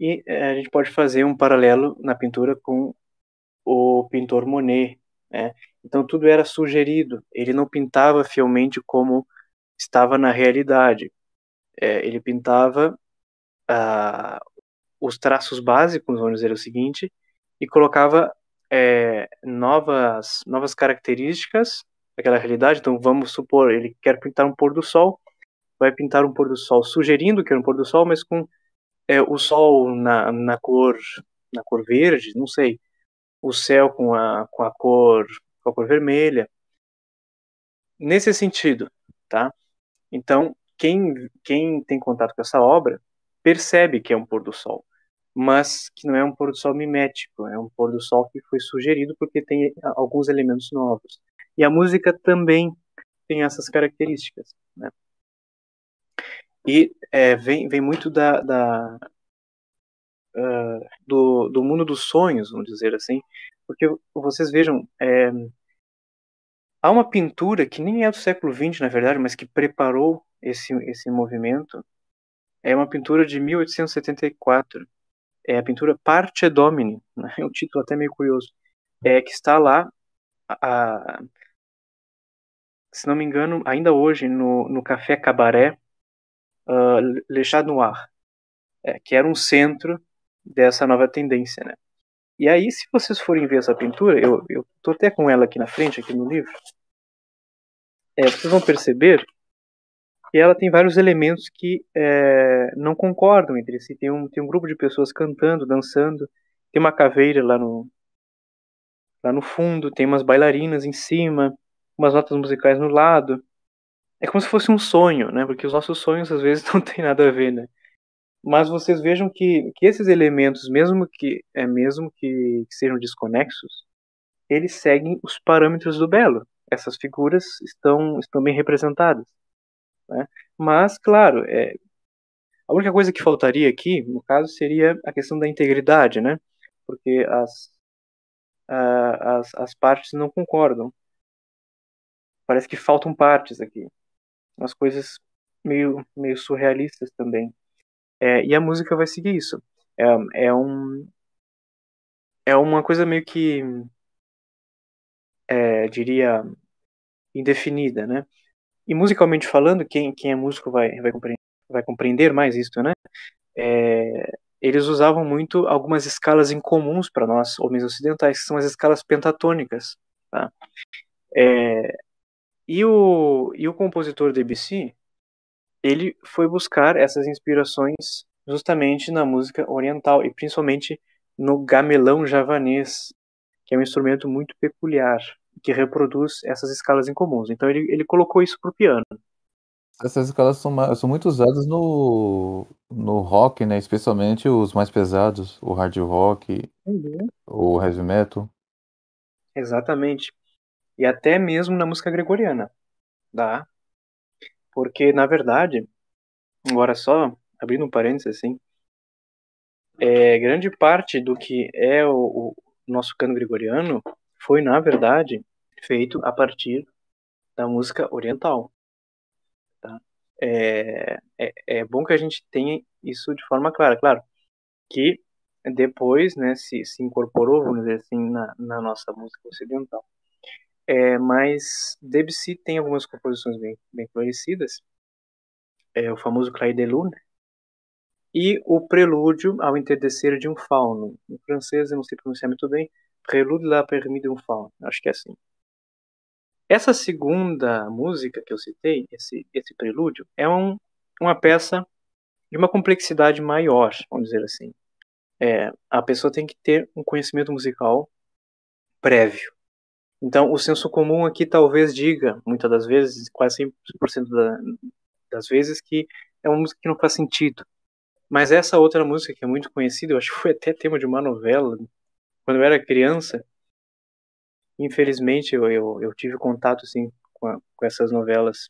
E é, a gente pode fazer um paralelo na pintura com o pintor Monet, né? Então tudo era sugerido. Ele não pintava fielmente como estava na realidade. É, ele pintava Uh, os traços básicos, vamos dizer o seguinte, e colocava é, novas, novas características daquela realidade. Então vamos supor, ele quer pintar um pôr do sol, vai pintar um pôr do sol sugerindo que é um pôr do sol, mas com é, o sol na, na, cor, na cor verde, não sei, o céu com a, com a, cor, com a cor vermelha, nesse sentido, tá? Então quem, quem tem contato com essa obra percebe que é um pôr do sol, mas que não é um pôr do sol mimético, é um pôr do sol que foi sugerido porque tem alguns elementos novos. E a música também tem essas características, né? E é, vem, vem muito da, da, uh, do, do mundo dos sonhos, vamos dizer assim, porque vocês vejam, é, há uma pintura que nem é do século vinte, na verdade, mas que preparou esse, esse movimento. É uma pintura de mil oitocentos e setenta e quatro. É a pintura Parte Domini, né? É um título até meio curioso. É que está lá, a, a, se não me engano, ainda hoje, no, no Café Cabaré uh, Le Chat Noir, é, que era um centro dessa nova tendência, né? E aí, se vocês forem ver essa pintura, eu estou até com ela aqui na frente, aqui no livro, é, vocês vão perceber. E ela tem vários elementos que é, não concordam entre si. Tem um, tem um grupo de pessoas cantando, dançando. Tem uma caveira lá no, lá no fundo. Tem umas bailarinas em cima. Umas notas musicais no lado. É como se fosse um sonho, né? Porque os nossos sonhos às vezes não tem nada a ver, né? Mas vocês vejam que, que esses elementos, mesmo que, é, mesmo que, que sejam desconexos, eles seguem os parâmetros do belo. Essas figuras estão, estão bem representadas, né? Mas, claro, é, a única coisa que faltaria aqui, no caso, seria a questão da integridade, né? Porque as, uh, as, as partes não concordam. Parece que faltam partes aqui. Umas coisas meio, meio surrealistas também. É, e a música vai seguir isso. É, é, um, é uma coisa meio que... É, diria... indefinida, né? E musicalmente falando, quem, quem é músico vai, vai, compreender, vai compreender mais isso, né? É, eles usavam muito algumas escalas incomuns para nós, homens ocidentais, que são as escalas pentatônicas, tá? É, e, o, e o compositor Debussy, ele foi buscar essas inspirações justamente na música oriental, e principalmente no gamelão javanês, que é um instrumento muito peculiar, que reproduz essas escalas incomuns. Então ele, ele colocou isso pro piano. Essas escalas são, são muito usadas no, no rock, né? Especialmente os mais pesados, o hard rock, uhum. o heavy metal. Exatamente. E até mesmo na música gregoriana. Dá. Porque, na verdade, agora só abrindo um parênteses assim, é, grande parte do que é o, o nosso canto gregoriano foi, na verdade, feito a partir da música oriental. Tá? É, é, é bom que a gente tenha isso de forma clara. Claro que depois, né, se, se incorporou, vamos dizer assim, na, na nossa música ocidental. É, mas Debussy tem algumas composições bem, bem conhecidas. É, o famoso Clair de Lune. E o Prelúdio ao Entardecer de um Fauno. Em francês, eu não sei pronunciar muito bem. Prélude à l'après-midi d'un faune, acho que é assim. Essa segunda música que eu citei, esse, esse prelúdio, é um, uma peça de uma complexidade maior, vamos dizer assim. É, a pessoa tem que ter um conhecimento musical prévio. Então, o senso comum aqui talvez diga, muitas das vezes, quase cem por cento da, das vezes, que é uma música que não faz sentido. Mas essa outra música, que é muito conhecida, eu acho que foi até tema de uma novela. Quando eu era criança, infelizmente, eu, eu, eu tive contato assim, com, a, com essas novelas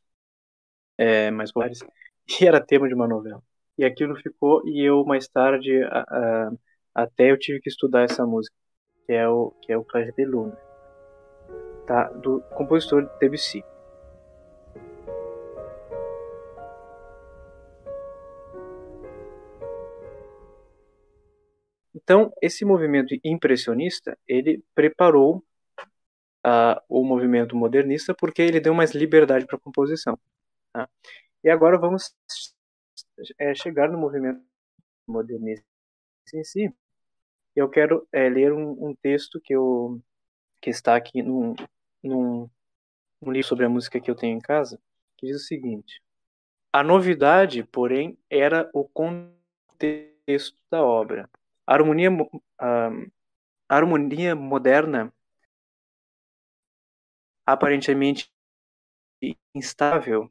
é, mais populares, e era tema de uma novela. E aquilo ficou, e eu, mais tarde, a, a, até eu tive que estudar essa música, que é o, que é o Clair de Lune, tá? Do compositor Debussy. Então, esse movimento impressionista, ele preparou uh, o movimento modernista, porque ele deu mais liberdade para a composição. Tá? E agora vamos é, chegar no movimento modernista em si. Eu quero é, ler um, um texto que, eu, que está aqui num, num, num livro sobre a música que eu tenho em casa, que diz o seguinte. A novidade, porém, era o contexto da obra. A harmonia, a harmonia moderna, aparentemente instável,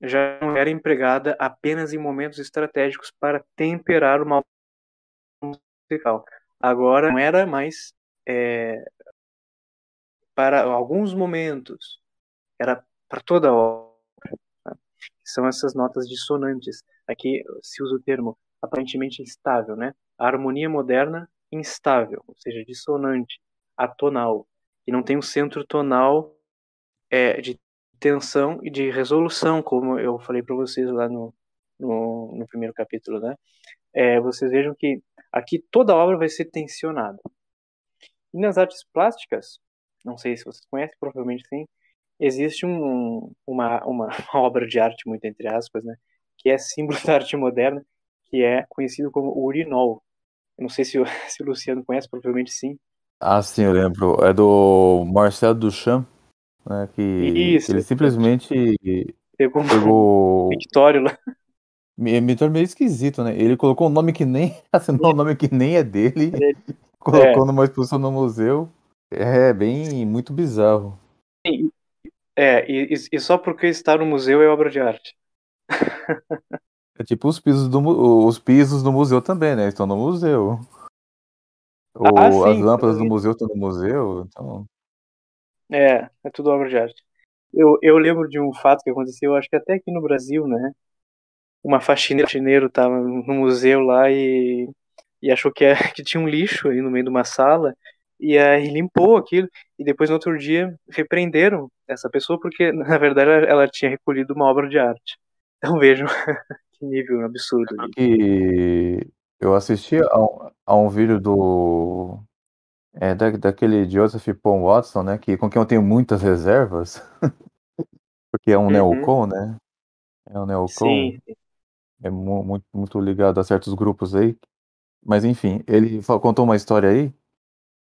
já não era empregada apenas em momentos estratégicos para temperar uma musical. Agora não era mais é, para alguns momentos, era para toda a obra. Tá? São essas notas dissonantes. Aqui se usa o termo aparentemente instável, né? A harmonia moderna instável, ou seja, dissonante, atonal, e não tem um centro tonal é, de tensão e de resolução, como eu falei para vocês lá no, no, no primeiro capítulo, né? É, vocês vejam que aqui toda a obra vai ser tensionada. E nas artes plásticas, não sei se vocês conhecem, provavelmente sim, existe um, uma, uma obra de arte, muito entre aspas, né? Que é símbolo da arte moderna, que é conhecido como urinol. Não sei se o, se o Luciano conhece, provavelmente sim. Ah, sim, eu lembro. É do Marcel Duchamp, né, que Isso. ele simplesmente pegou, pegou... um mictório lá. Me, me tornou meio esquisito, né? Ele colocou um nome que nem... assinou um nome que nem é dele, é. colocou é. numa exposição no museu. É bem... muito bizarro. Sim. É, e, e só porque está no museu é obra de arte. É tipo os pisos, do, os pisos do museu também, né? Estão no museu. Ou ah, sim, as lâmpadas sim. do museu estão no museu. Então... É, é tudo obra de arte. Eu, eu lembro de um fato que aconteceu, acho que até aqui no Brasil, né? Uma faxineira estava no museu lá e, e achou que, é, que tinha um lixo ali no meio de uma sala e aí limpou aquilo, e depois no outro dia repreenderam essa pessoa porque, na verdade, ela tinha recolhido uma obra de arte. Então vejam que nível absurdo. E eu assisti a um, a um vídeo do é, da, daquele Joseph Paul Watson, né, que, com quem eu tenho muitas reservas, porque é um uhum. neocon, né? É um neocon. Sim. É mu- muito, muito ligado a certos grupos aí. Mas enfim, ele contou uma história aí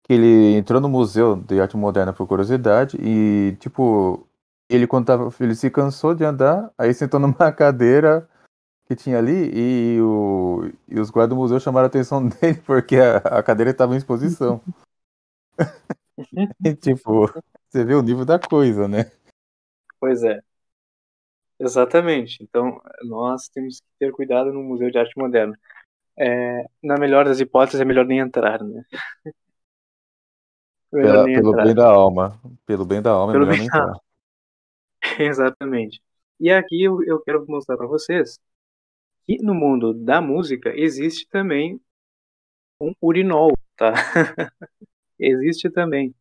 que ele entrou no Museu de Arte Moderna por curiosidade e, tipo, ele quando tava, ele se cansou de andar, aí sentou numa cadeira que tinha ali e, o, e os guardas do museu chamaram a atenção dele porque a, a cadeira estava em exposição. E, tipo, você vê o nível da coisa, né? Pois é. Exatamente. Então, nós temos que ter cuidado no Museu de Arte Moderna. É, na melhor das hipóteses, é melhor nem entrar, né? Pela, pelo entrar. bem da alma. Pelo bem da alma pelo é melhor nem entrar. Exatamente. E aqui eu, eu quero mostrar para vocês que no mundo da música existe também um urinol, tá? Existe também.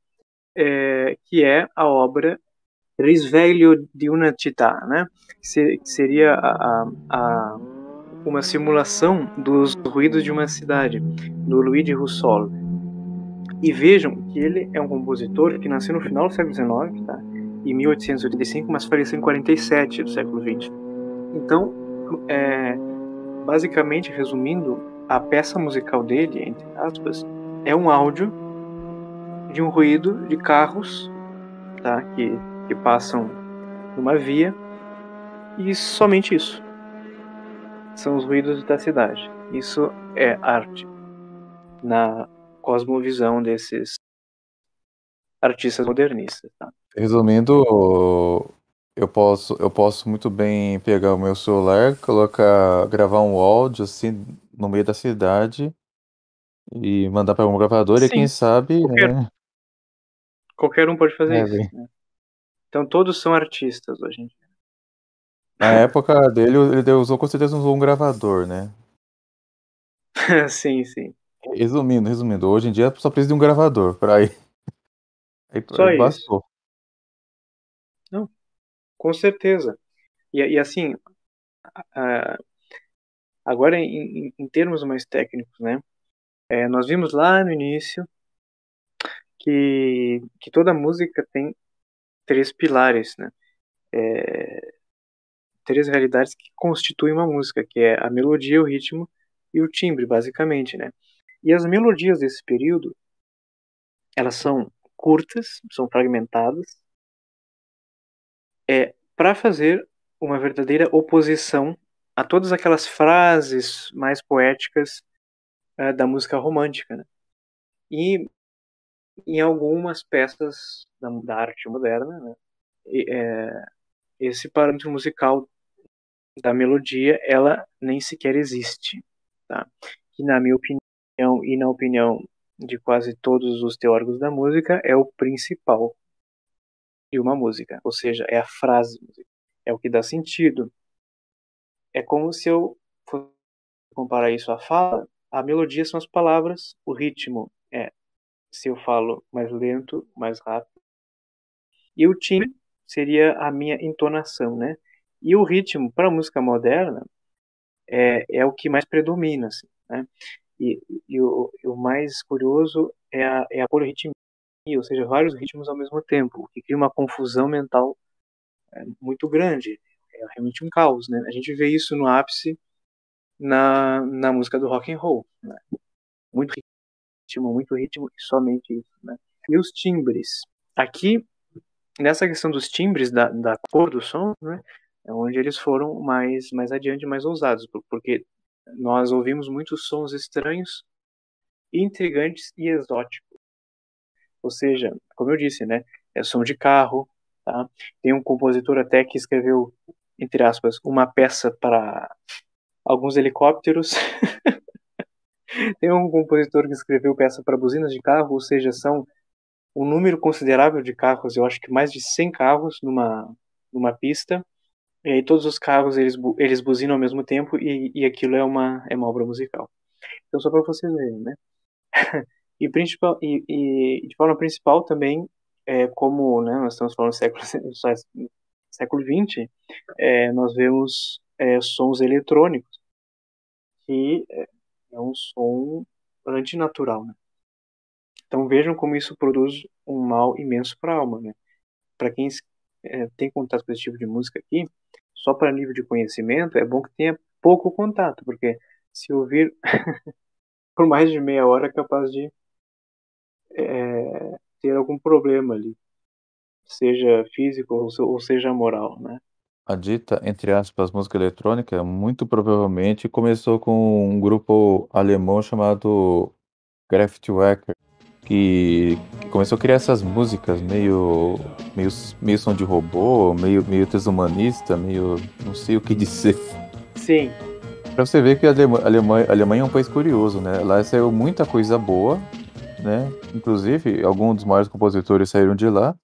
É, que é a obra Risveglio di una città, né? Que seria a... a, a uma simulação dos ruídos de uma cidade, do Louis de Russol. E vejam que ele é um compositor que nasceu no final do século dezenove, tá? Em mil oitocentos e oitenta e cinco, mas faleceu em quarenta e sete do século vinte. Então, é, basicamente, resumindo, a peça musical dele, entre aspas, é um áudio de um ruído de carros, tá? que, que passam numa via, e somente isso. São os ruídos da cidade. Isso é arte na cosmovisão desses artistas modernistas, tá? Resumindo, eu posso, eu posso muito bem pegar o meu celular, colocar, gravar um áudio assim no meio da cidade e mandar para um gravador. Sim. E quem sabe qualquer, né? Qualquer um pode fazer é, isso, né? Então todos são artistas hoje em dia. Na época dele, ele usou, com certeza usou um gravador, né? sim, sim. Resumindo, resumindo. Hoje em dia só precisa de um gravador. Pra aí. Aí só aí isso. Bastou. Não, com certeza. E, e assim, uh, agora em, em termos mais técnicos, né? É, nós vimos lá no início que, que toda música tem três pilares, né? É... três realidades que constituem uma música, que é a melodia, o ritmo e o timbre, basicamente, né? E as melodias desse período, elas são curtas, são fragmentadas, é, para fazer uma verdadeira oposição a todas aquelas frases mais poéticas é, da música romântica, né? E em algumas peças da, da arte moderna, né? E, é, esse parâmetro musical da melodia, ela nem sequer existe, tá? E na minha opinião, e na opinião de quase todos os teóricos da música, é o principal de uma música, ou seja, é a frase, é o que dá sentido. É como se eu fosse comparar isso à fala, a melodia são as palavras, o ritmo é se eu falo mais lento, mais rápido, e o timbre seria a minha entonação, né? E o ritmo, para a música moderna, é, é o que mais predomina, assim, né? E, e o, o mais curioso é a, é a polirritmia, ou seja, vários ritmos ao mesmo tempo, o que cria uma confusão mental é, muito grande. É realmente um caos, né? A gente vê isso no ápice na, na música do rock and roll, né? Muito ritmo, muito ritmo, e somente isso, né? E os timbres. Aqui, nessa questão dos timbres, da, da cor do som, né, é onde eles foram mais, mais adiante, mais ousados, porque nós ouvimos muitos sons estranhos, intrigantes e exóticos. Ou seja, como eu disse, né, é som de carro, tá? Tem um compositor até que escreveu, entre aspas, uma peça para alguns helicópteros. Tem um compositor que escreveu peça para buzinas de carro, ou seja, são um número considerável de carros, eu acho que mais de cem carros numa, numa pista, e aí todos os carros eles, eles buzinam ao mesmo tempo, e, e aquilo é uma, é uma obra musical. Então, só para vocês verem, né? E, principal, e, e de forma principal também, é, como, né, nós estamos falando do século vinte, é, nós vemos é, sons eletrônicos, que é um som antinatural, né? Então vejam como isso produz um mal imenso para a alma, né? Para quem é, tem contato com esse tipo de música aqui, só para nível de conhecimento, é bom que tenha pouco contato, porque se ouvir por mais de meia hora é capaz de é, ter algum problema ali, seja físico ou seja moral, né? A dita, entre aspas, música eletrônica, muito provavelmente começou com um grupo alemão chamado Kraftwerk, que começou a criar essas músicas meio, meio, meio som de robô, meio, meio transhumanista, meio não sei o que dizer. Sim. Pra você ver que a Alemanha, a Alemanha é um país curioso, né? Lá saiu muita coisa boa, né? Inclusive, alguns dos maiores compositores saíram de lá.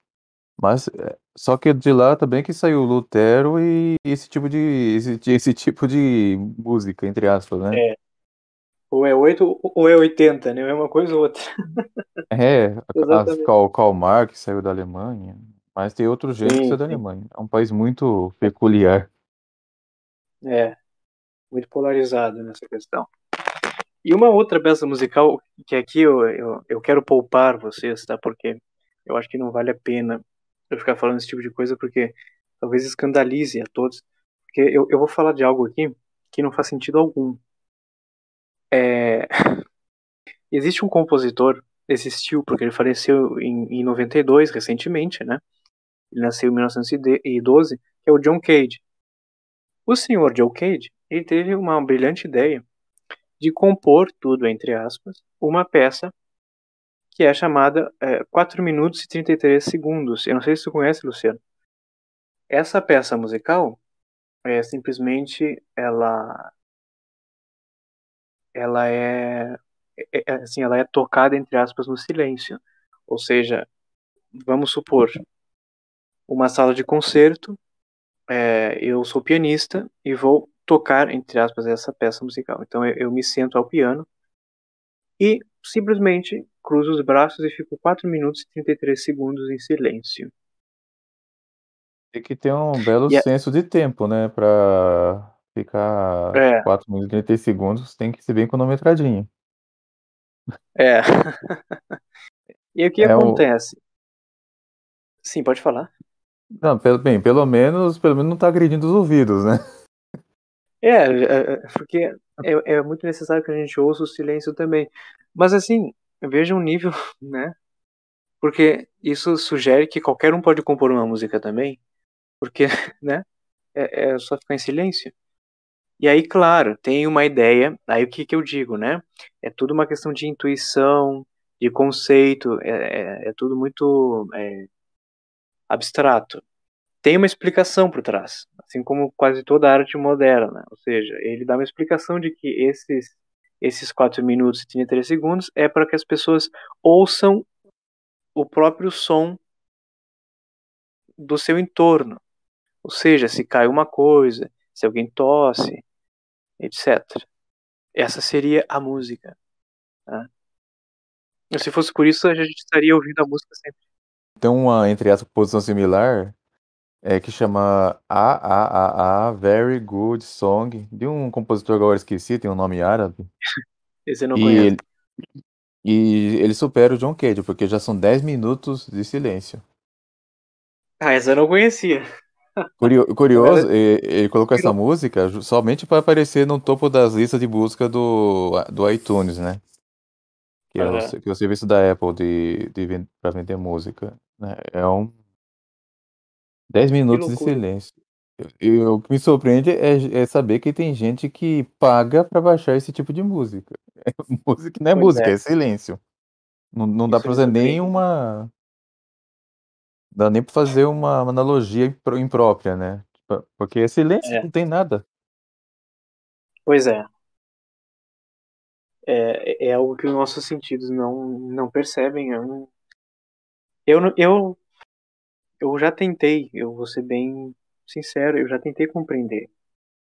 Mas só que de lá também que saiu Lutero e esse tipo de esse, esse tipo de música, entre aspas, né? É. Ou é oito ou é oitenta, né? É uma coisa ou outra. É, o Karl, Karl Marx saiu da Alemanha, mas tem outro jeito sim, que saiu da Alemanha. É um país muito peculiar. É, muito polarizado nessa questão. E uma outra peça musical que aqui eu, eu, eu quero poupar vocês, tá? Porque eu acho que não vale a pena eu ficar falando esse tipo de coisa, porque talvez escandalize a todos, porque eu, eu vou falar de algo aqui que não faz sentido algum. É... Existe um compositor, existiu, porque ele faleceu em, em noventa e dois, recentemente, né? Ele nasceu em mil novecentos e doze, que é o John Cage. O senhor John Cage, ele teve uma brilhante ideia de compor tudo, entre aspas, uma peça que é chamada é, quatro minutos e trinta e três segundos. Eu não sei se você conhece, Luciano. Essa peça musical, é, simplesmente, ela, ela, é, é, assim, ela é tocada, entre aspas, no silêncio. Ou seja, vamos supor, uma sala de concerto, é, eu sou pianista e vou tocar, entre aspas, essa peça musical. Então eu, eu me sento ao piano e simplesmente cruzo os braços e fico quatro minutos e trinta e três segundos em silêncio. Tem que ter um belo yeah. senso de tempo, né? Pra ficar é. quatro minutos e trinta e segundos, tem que ser bem cronometradinho. É. E o que é acontece? O... Sim, pode falar. Não, pelo, bem, pelo menos, pelo menos não tá agredindo os ouvidos, né? É, porque é, é muito necessário que a gente ouça o silêncio também. Mas assim... Veja um nível, né? Porque isso sugere que qualquer um pode compor uma música também, porque, né? É, é só ficar em silêncio. E aí, claro, tem uma ideia, aí o que que eu digo, né? É tudo uma questão de intuição, de conceito, é, é, é tudo muito é, abstrato. Tem uma explicação por trás, assim como quase toda a arte moderna, ou seja, ele dá uma explicação de que esses... Esses quatro minutos e trinta e três segundos é para que as pessoas ouçam o próprio som do seu entorno. Ou seja, se cai uma coisa, se alguém tosse, etcétera. Essa seria a música. Tá? Se fosse por isso, a gente estaria ouvindo a música sempre. Tem uma, entre aspas, posição similar é, que chama A A A A Very Good Song, de um compositor agora esqueci, tem um nome árabe. Esse eu não conheço. Ele, e ele supera o John Cage, porque já são dez minutos de silêncio. Ah, essa eu não conhecia. Curio, curioso, ele, ele colocou essa música somente para aparecer no topo das listas de busca do, do iTunes, né? Que, uhum. é o, que é o serviço da Apple de, de, para vender música. Né? É um dez minutos de silêncio. E o que me surpreende é, é saber que tem gente que paga pra baixar esse tipo de música. É, música não é pois música, é. é silêncio. Não, não dá pra fazer nem uma... Não dá nem pra fazer uma analogia imprópria, né? Porque é silêncio, é. não tem nada. Pois é. É, é algo que os nossos sentidos não, não percebem. Eu, eu, eu, eu já tentei, eu vou ser bem... sincero, eu já tentei compreender.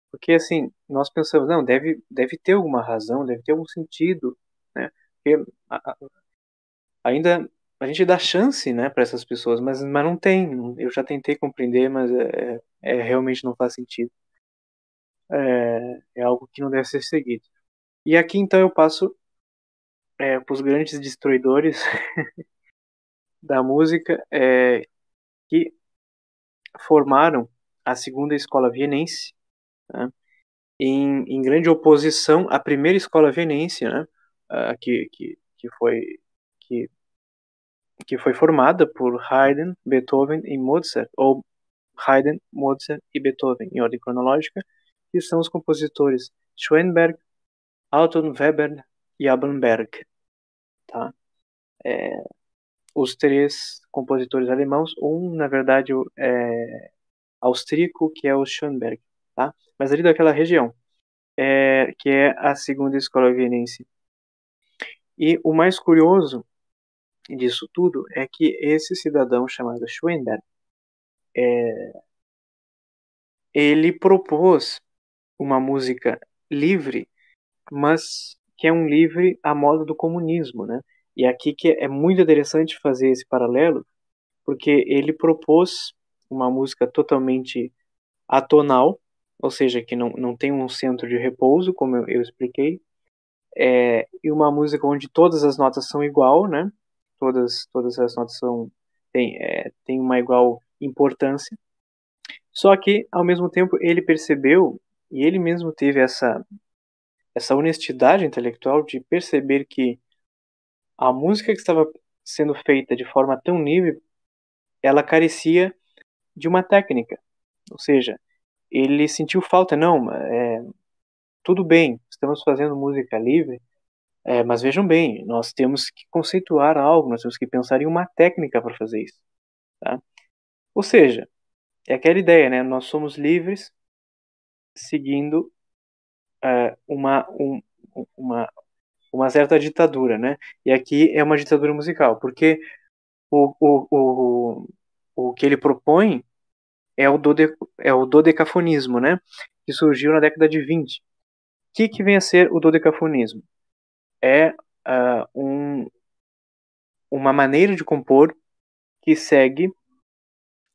Porque, assim, nós pensamos, não, deve, deve ter alguma razão, deve ter algum sentido, né? Porque a, a, ainda a gente dá chance, né, para essas pessoas, mas, mas não tem. Eu já tentei compreender, mas é, é, realmente não faz sentido. É, é algo que não deve ser seguido. E aqui, então, eu passo é, para os grandes destruidores da música, é, que formaram a segunda escola vienense, né, em, em grande oposição à primeira escola vienense, né, que, que, que, foi, que, que foi formada por Haydn, Beethoven e Mozart, ou Haydn, Mozart e Beethoven, em ordem cronológica, que são os compositores Schoenberg, Anton Webern e Abendberg, tá? É, os três compositores alemãos, um, na verdade, é austríaco, que é o Schoenberg, tá? Mas ali daquela região, é, que é a segunda escola vienense. E o mais curioso disso tudo é que esse cidadão chamado Schoenberg, é, ele propôs uma música livre, mas que é um livre à moda do comunismo, né? E aqui que é muito interessante fazer esse paralelo, porque ele propôs uma música totalmente atonal, ou seja, que não, não tem um centro de repouso, como eu, eu expliquei, é, e uma música onde todas as notas são igual, né? Todas, todas as notas são, tem, é, tem uma igual importância. Só que, ao mesmo tempo, ele percebeu, e ele mesmo teve essa... essa honestidade intelectual de perceber que a música que estava sendo feita de forma tão livre, ela carecia de uma técnica. Ou seja, ele sentiu falta, não, é, tudo bem, estamos fazendo música livre, é, mas vejam bem, nós temos que conceituar algo, nós temos que pensar em uma técnica para fazer isso. Tá? Ou seja, é aquela ideia, né? Nós somos livres seguindo Uma, um, uma, uma certa ditadura, né? E aqui é uma ditadura musical, porque o, o, o, o que ele propõe é o, dode, é o dodecafonismo, né? Que surgiu na década de vinte. O que, que vem a ser o dodecafonismo? É uh, um, uma maneira de compor que segue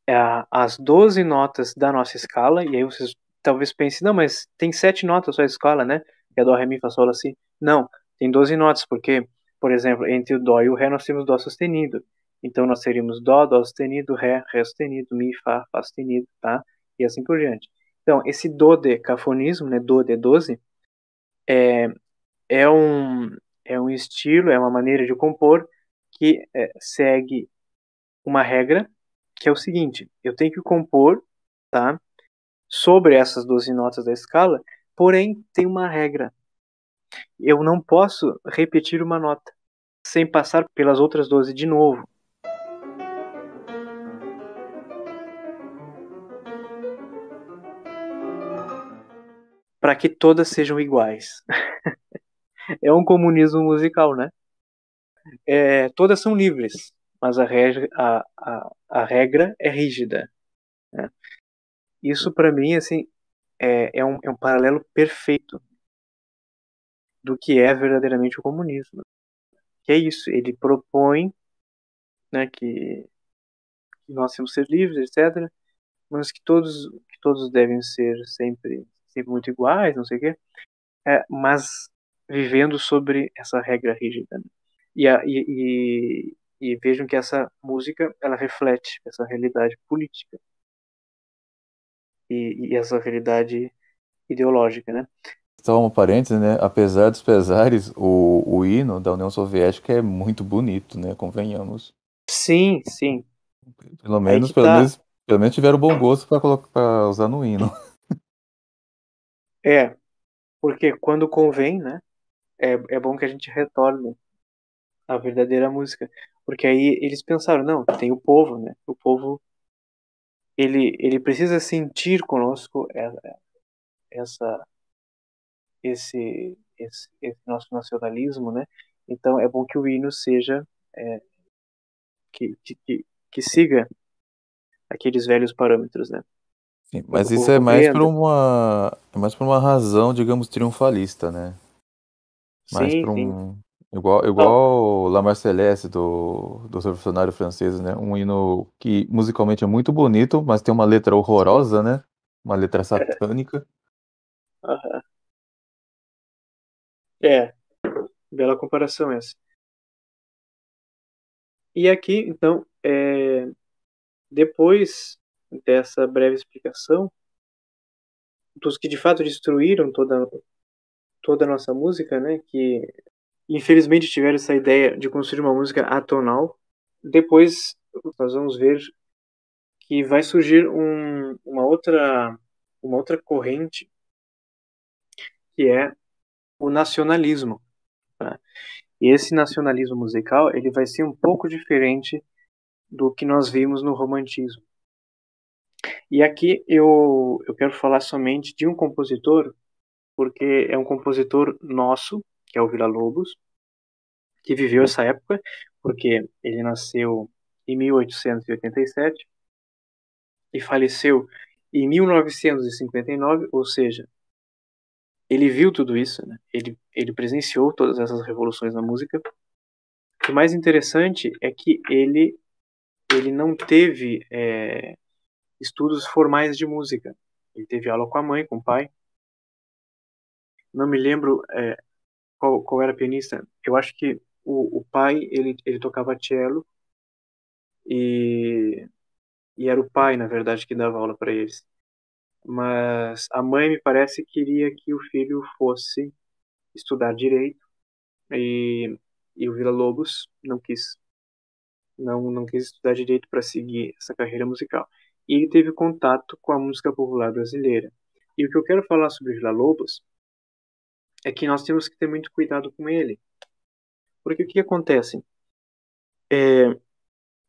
uh, as doze notas da nossa escala, e aí vocês talvez pense, não, mas tem sete notas só a escala, né? Que é dó, ré, mi, fá, sol, lá, si. Não, tem doze notas, porque, por exemplo, entre o dó e o ré nós temos dó sustenido. Então nós teríamos dó, dó sustenido, ré, ré sustenido, mi, fá, fá sustenido, tá? E assim por diante. Então, esse dodecafonismo, né? Dode, doze, é, é, um, é um estilo, é uma maneira de compor que é, segue uma regra, que é o seguinte: eu tenho que compor, tá? Sobre essas doze notas da escala, porém tem uma regra. Eu não posso repetir uma nota sem passar pelas outras doze de novo. Para que todas sejam iguais. É um comunismo musical, né? É, todas são livres, mas a regra, a, a, a regra é rígida, né? Isso, para mim, assim, é, é, um, é um paralelo perfeito do que é verdadeiramente o comunismo. Que é isso, ele propõe, né, que nós temos que ser livres, etcétera, mas que todos, que todos devem ser sempre, sempre muito iguais, não sei o quê, é, mas vivendo sobre essa regra rígida. Né? E, a, e, e, e vejam que essa música, ela reflete essa realidade política. E, e essa realidade ideológica, né? Só um parênteses, né? Apesar dos pesares, o, o hino da União Soviética é muito bonito, né? Convenhamos. Sim, sim. Pelo menos, pelo, tá... menos pelo menos tiveram bom gosto para usar no hino. É, porque quando convém, né? É, é bom que a gente retorne à verdadeira música. Porque aí eles pensaram, não, tem o povo, né? O povo... Ele, ele precisa sentir conosco essa, esse, esse, esse nosso nacionalismo, né? Então é bom que o hino seja, é, que, que, que siga aqueles velhos parâmetros, né? Sim, mas isso é mais por uma, é mais por uma razão, digamos, triunfalista, né? Mais por um, Igual, igual La Marseillaise do, do revolucionário francês, né? Um hino que musicalmente é muito bonito, mas tem uma letra horrorosa, né? Uma letra satânica. Aham. É, bela comparação essa. E aqui, então, é, depois dessa breve explicação dos que de fato destruíram toda, toda a nossa música, né, que infelizmente tiveram essa ideia de construir uma música atonal, depois nós vamos ver que vai surgir um, uma, outra, uma outra corrente, que é o nacionalismo. Tá? E esse nacionalismo musical, ele vai ser um pouco diferente do que nós vimos no romantismo. E aqui eu, eu quero falar somente de um compositor, porque é um compositor nosso, que é o Villa-Lobos, que viveu essa época, porque ele nasceu em mil oitocentos e oitenta e sete e faleceu em mil novecentos e cinquenta e nove, ou seja, ele viu tudo isso, né? ele, ele presenciou todas essas revoluções na música. O mais interessante é que ele, ele não teve é, estudos formais de música. Ele teve aula com a mãe, com o pai. Não me lembro é, qual, qual era a pianista. Eu acho que o, o pai ele, ele tocava cello e, e era o pai, na verdade, que dava aula para eles. Mas a mãe, me parece, queria que o filho fosse estudar direito e, e o Villa-Lobos não quis, não, não quis estudar direito para seguir essa carreira musical. E ele teve contato com a música popular brasileira. E o que eu quero falar sobre Villa-Lobos é que nós temos que ter muito cuidado com ele. Porque o que acontece? É...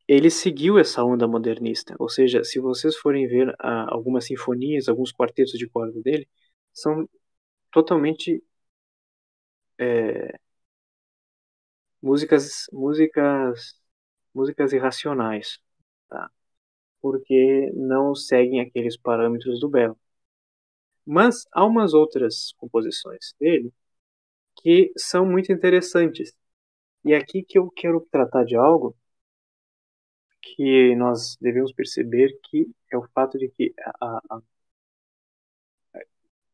Ele seguiu essa onda modernista, ou seja, se vocês forem ver ah, algumas sinfonias, alguns quartetos de corda dele, são totalmente é, músicas, músicas, músicas irracionais, tá? Porque não seguem aqueles parâmetros do belo. Mas há umas outras composições dele que são muito interessantes. E é aqui que eu quero tratar de algo que nós devemos perceber, que é o fato de que, a, a,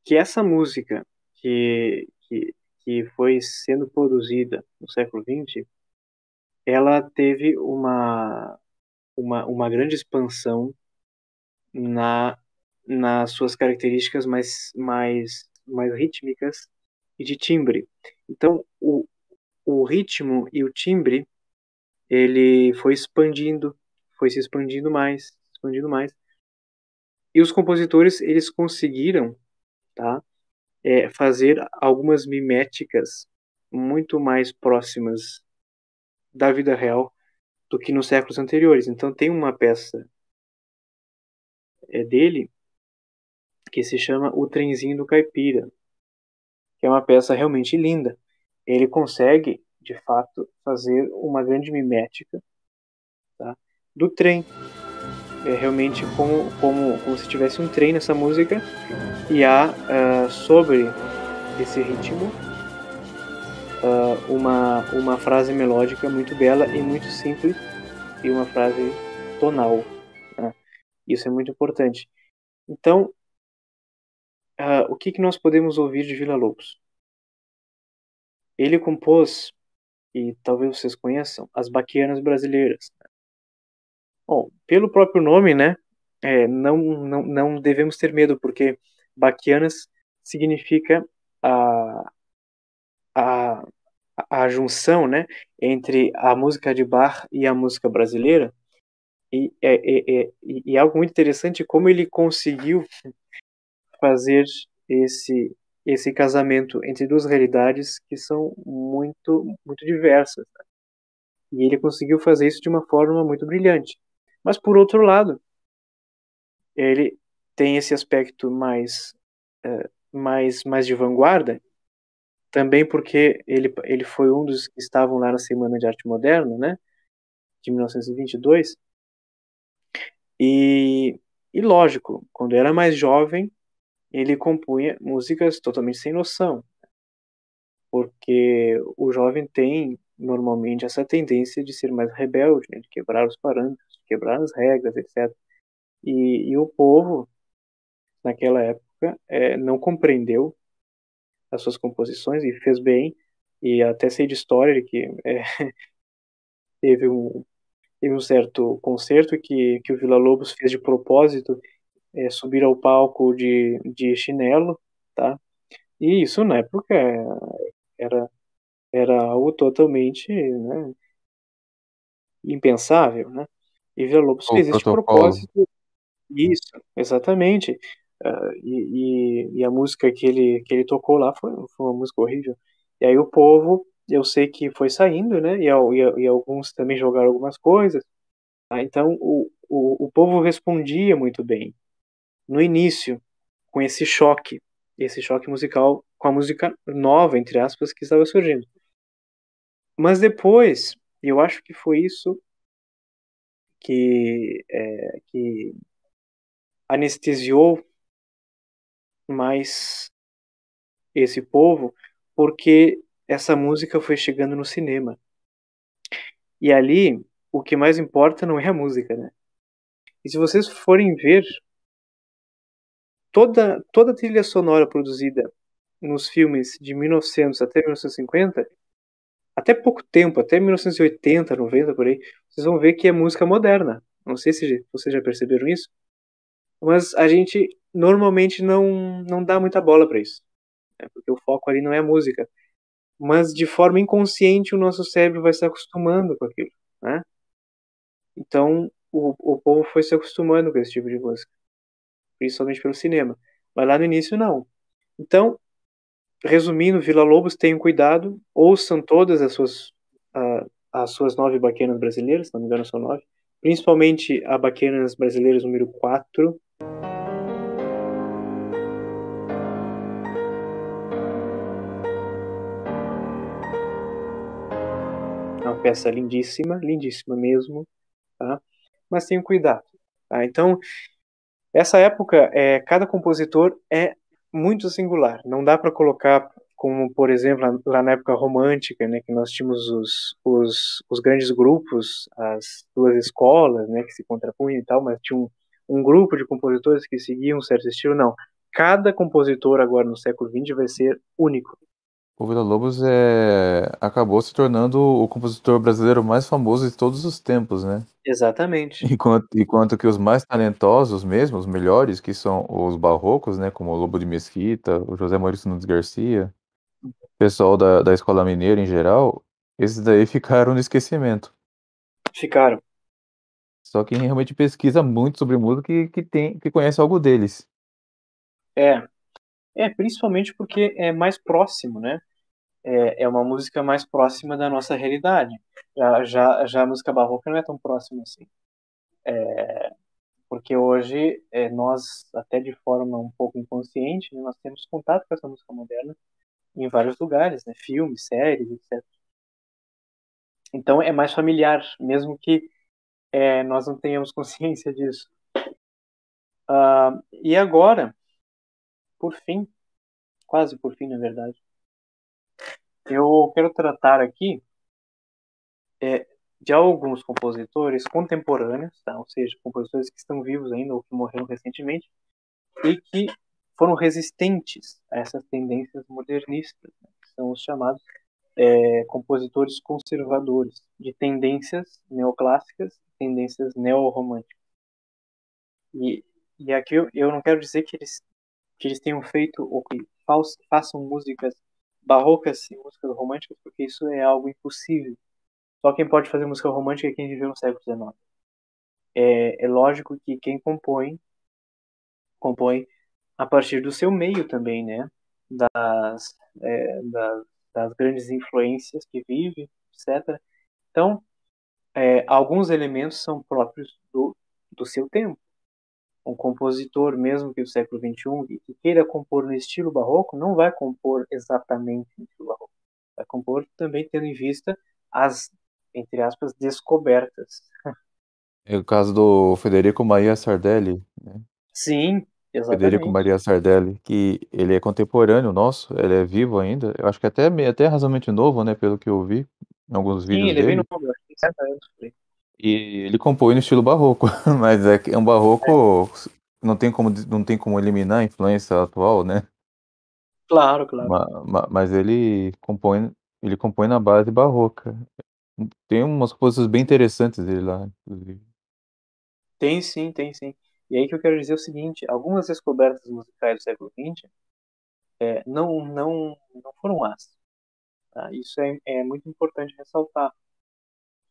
que essa música que, que, que foi sendo produzida no século vinte, ela teve uma, uma, uma grande expansão na, nas suas características mais, mais, mais rítmicas e de timbre. Então, o, o ritmo e o timbre, ele foi expandindo, foi se expandindo mais, expandindo mais. E os compositores, eles conseguiram, tá, é, fazer algumas miméticas muito mais próximas da vida real do que nos séculos anteriores. Então tem uma peça é, dele que se chama O Trenzinho do Caipira, que é uma peça realmente linda. Ele consegue, de fato, fazer uma grande mimética, tá, do trem. É realmente como, como, como se tivesse um trem nessa música. E há uh, sobre esse ritmo uh, uma, uma frase melódica muito bela e muito simples, e uma frase tonal, né? Isso é muito importante. Então, uh, o que, que nós podemos ouvir de Villa-Lobos? Ele compôs, e talvez vocês conheçam, as Bachianas Brasileiras. Bom, pelo próprio nome, né, é, não, não, não devemos ter medo, porque Bachianas significa a, a, a junção, né, entre a música de Bach e a música brasileira. E é, é, é, e é algo muito interessante como ele conseguiu fazer esse... esse casamento entre duas realidades que são muito, muito diversas. E ele conseguiu fazer isso de uma forma muito brilhante. Mas, por outro lado, ele tem esse aspecto mais, uh, mais, mais de vanguarda, também porque ele, ele foi um dos que estavam lá na Semana de Arte Moderna, né, de mil novecentos e vinte e dois. E, e, lógico, quando era mais jovem, ele compunha músicas totalmente sem noção. porque o jovem tem normalmente essa tendência de ser mais rebelde, né, de quebrar os parâmetros, de quebrar as regras, etcétera. E, e o povo, naquela época, é, não compreendeu as suas composições e fez bem, e até sei de história de que é, teve, um, teve um certo concerto que, que o Villa-Lobos fez de propósito, é, subir ao palco de, de chinelo, tá? E isso na época era, era algo totalmente, né, impensável, né? E Villa-Lobos fez esse propósito. Isso, exatamente. Uh, e, e, e a música que ele, que ele tocou lá foi, foi uma música horrível. E aí o povo, eu sei que foi saindo, né? E, e, e alguns também jogaram algumas coisas. Tá? Então o, o, o povo respondia muito bem. No início, com esse choque, esse choque musical, com a música nova, entre aspas, que estava surgindo. Mas depois, eu acho que foi isso que, é, que anestesiou mais esse povo, porque essa música foi chegando no cinema. E ali, o que mais importa não é a música, né? E se vocês forem ver toda, toda a trilha sonora produzida nos filmes de mil e novecentos até mil novecentos e cinquenta, até pouco tempo, até mil novecentos e oitenta, noventa, por aí, vocês vão ver que é música moderna. Não sei se vocês já perceberam isso, mas a gente normalmente não, não dá muita bola para isso, né? Porque o foco ali não é a música. Mas de forma inconsciente o nosso cérebro vai se acostumando com aquilo, né? Então o, o povo foi se acostumando com esse tipo de música, principalmente pelo cinema. Mas lá no início não. Então, resumindo, Villa-Lobos, tenham cuidado, ouçam todas as suas, uh, as suas nove Bachianas brasileiras, se não me engano são nove, principalmente a Bachianas Brasileiras número quatro. É uma peça lindíssima, lindíssima mesmo, tá? Mas tenham cuidado, tá? Então, essa época, é, cada compositor é muito singular. Não dá para colocar como, por exemplo, lá na época romântica, né, que nós tínhamos os, os, os grandes grupos, as duas escolas, né, que se contrapunham e tal, mas tinha um, um grupo de compositores que seguiam um certo estilo. Não. Cada compositor agora no século vinte vai ser único. O Villa-Lobos é... acabou se tornando o compositor brasileiro mais famoso de todos os tempos, né? Exatamente. Enquanto, enquanto que os mais talentosos mesmo, os melhores, que são os barrocos, né? Como o Lobo de Mesquita, o José Maurício Nunes Garcia, o pessoal da, da Escola Mineira em geral, esses daí ficaram no esquecimento. Ficaram. Só quem realmente pesquisa muito sobre música que, que, tem, que conhece algo deles. É... É, principalmente porque é mais próximo, né? É, é uma música mais próxima da nossa realidade. Já, já, já a música barroca não é tão próxima assim. É, porque hoje é, nós, até de forma um pouco inconsciente, né, nós temos contato com essa música moderna em vários lugares, né? Filmes, séries, etcétera. Então é mais familiar, mesmo que é, nós não tenhamos consciência disso. Ah, e agora... Por fim, quase por fim, na verdade, eu quero tratar aqui é, de alguns compositores contemporâneos, tá? Ou seja, compositores que estão vivos ainda ou que morreram recentemente e que foram resistentes a essas tendências modernistas, né? Que são os chamados é, compositores conservadores, de tendências neoclássicas, tendências neorromânticas. E, e aqui eu, eu não quero dizer que eles... que eles tenham feito ou que façam músicas barrocas e músicas românticas, porque isso é algo impossível. Só quem pode fazer música romântica é quem viveu no século dezenove. É, é lógico que quem compõe, compõe a partir do seu meio também, né? Das, é, das, das grandes influências que vive, etcétera. Então, é, alguns elementos são próprios do, do seu tempo. Um compositor, mesmo que do século vinte e um, que queira compor no estilo barroco, não vai compor exatamente no estilo barroco. Vai compor também tendo em vista as, entre aspas, descobertas. É o caso do Federico Maria Sardelli, né? Sim, Federico Exatamente. Maria Sardelli, que ele é contemporâneo nosso, ele é vivo ainda, eu acho que até, até razoavelmente novo, né, pelo que eu vi em alguns vídeos Sim, ele dele. É bem novo, acho que sessenta anos. E ele compõe no estilo barroco, mas é, é um barroco, é. Não, tem como, não tem como eliminar a influência atual, né? Claro, claro. Mas, mas ele, compõe, ele compõe na base barroca. Tem umas coisas bem interessantes dele lá, inclusive. Tem sim, tem sim. E aí que eu quero dizer o seguinte, algumas descobertas musicais do século vinte é, não, não, não foram as. Tá? Isso é, é muito importante ressaltar.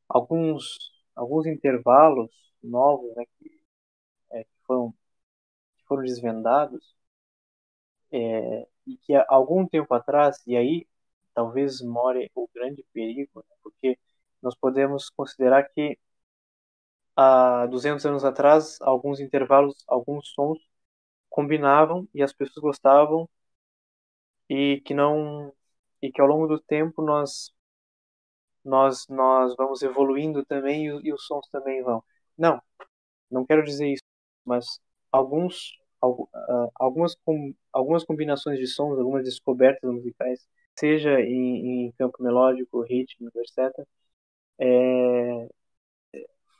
Alguns, alguns intervalos novos, né, que, é, que, foram, que foram desvendados é, e que há algum tempo atrás, e aí talvez more o grande perigo, né, porque nós podemos considerar que há duzentos anos atrás, alguns intervalos, alguns sons combinavam e as pessoas gostavam e que não e que ao longo do tempo nós nós nós vamos evoluindo também e, e os sons também vão. Não, não quero dizer isso, mas alguns algumas algumas combinações de sons, algumas descobertas musicais, seja em, em campo melódico, ritmo, etcétera. É,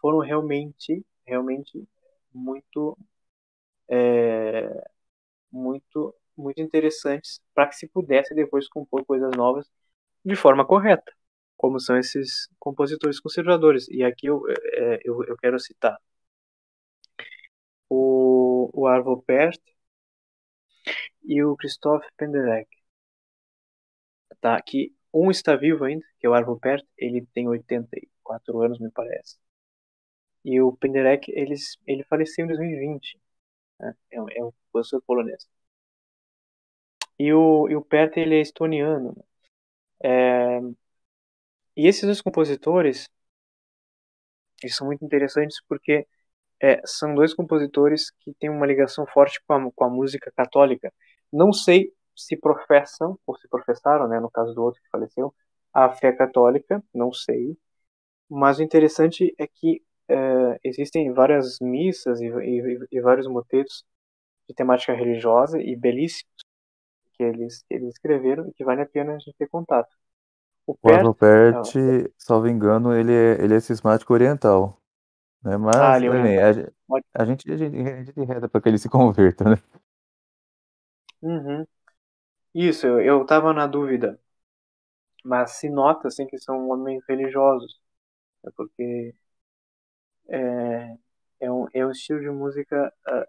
foram realmente, realmente muito, é, muito, muito interessantes para que se pudesse depois compor coisas novas de forma correta, como são esses compositores conservadores. E aqui eu, é, eu, eu quero citar o, o Arvo Pärt e o Krzysztof Penderecki, tá? Que um está vivo ainda, que é o Arvo Pärt, ele tem oitenta e quatro anos, me parece. E o Penderecki, ele, ele faleceu em dois mil e vinte. Né? É, é um compositor polonês. E o, e o Pärt, ele é estoniano. Né? É, e esses dois compositores, eles são muito interessantes porque é, são dois compositores que têm uma ligação forte com a, com a música católica. Não sei se professam, ou se professaram, né, no caso do outro que faleceu, a fé católica, não sei. Mas o interessante é que Uh, existem várias missas e, e, e vários motetos de temática religiosa e belíssimos que eles, que eles escreveram e que vale a pena a gente ter contato. O Arvo Pärt, ah, salvo engano, ele é, ele é cismático oriental, né? Mas ah, ele é oriental. Bem, a, a gente a gente reza para que ele se converta, né? Uhum. Isso, eu estava na dúvida, mas se nota assim que são homens religiosos, é porque É, é, um, é um estilo de música uh,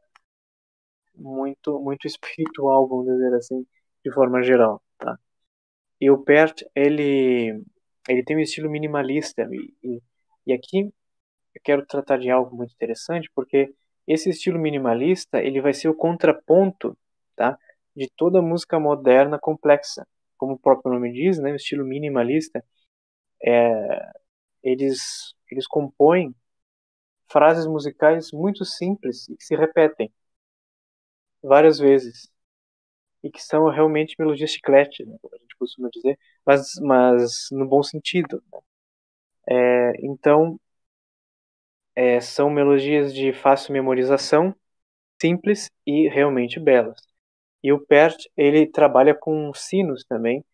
muito, muito espiritual, vamos dizer assim, de forma geral, tá? E o Pärt, ele, ele tem um estilo minimalista, e, e, e aqui eu quero tratar de algo muito interessante, porque esse estilo minimalista, ele vai ser o contraponto, tá, de toda música moderna complexa. Como o próprio nome diz, né, o estilo minimalista, é, eles, eles compõem frases musicais muito simples e que se repetem várias vezes e que são realmente melodias chiclete, né, como a gente costuma dizer, mas, mas no bom sentido. Né? É, então, é, são melodias de fácil memorização, simples e realmente belas. E o Pärt, ele trabalha com sinos também,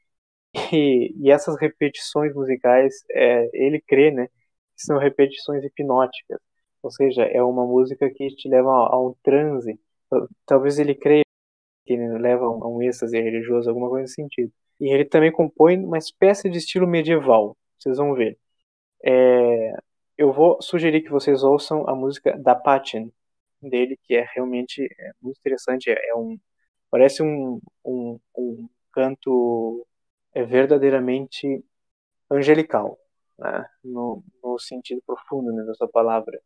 e, e essas repetições musicais, é, ele crê, né, que são repetições hipnóticas. Ou seja, é uma música que te leva a um transe. Talvez ele creia que ele leva a um êxtase religioso, alguma coisa nesse sentido. E ele também compõe uma espécie de estilo medieval. Vocês vão ver. É, eu vou sugerir que vocês ouçam a música da Pachin dele, que é realmente é muito interessante. É um, parece um, um, um canto é verdadeiramente angelical, né? No, no sentido profundo, né, dessa palavra.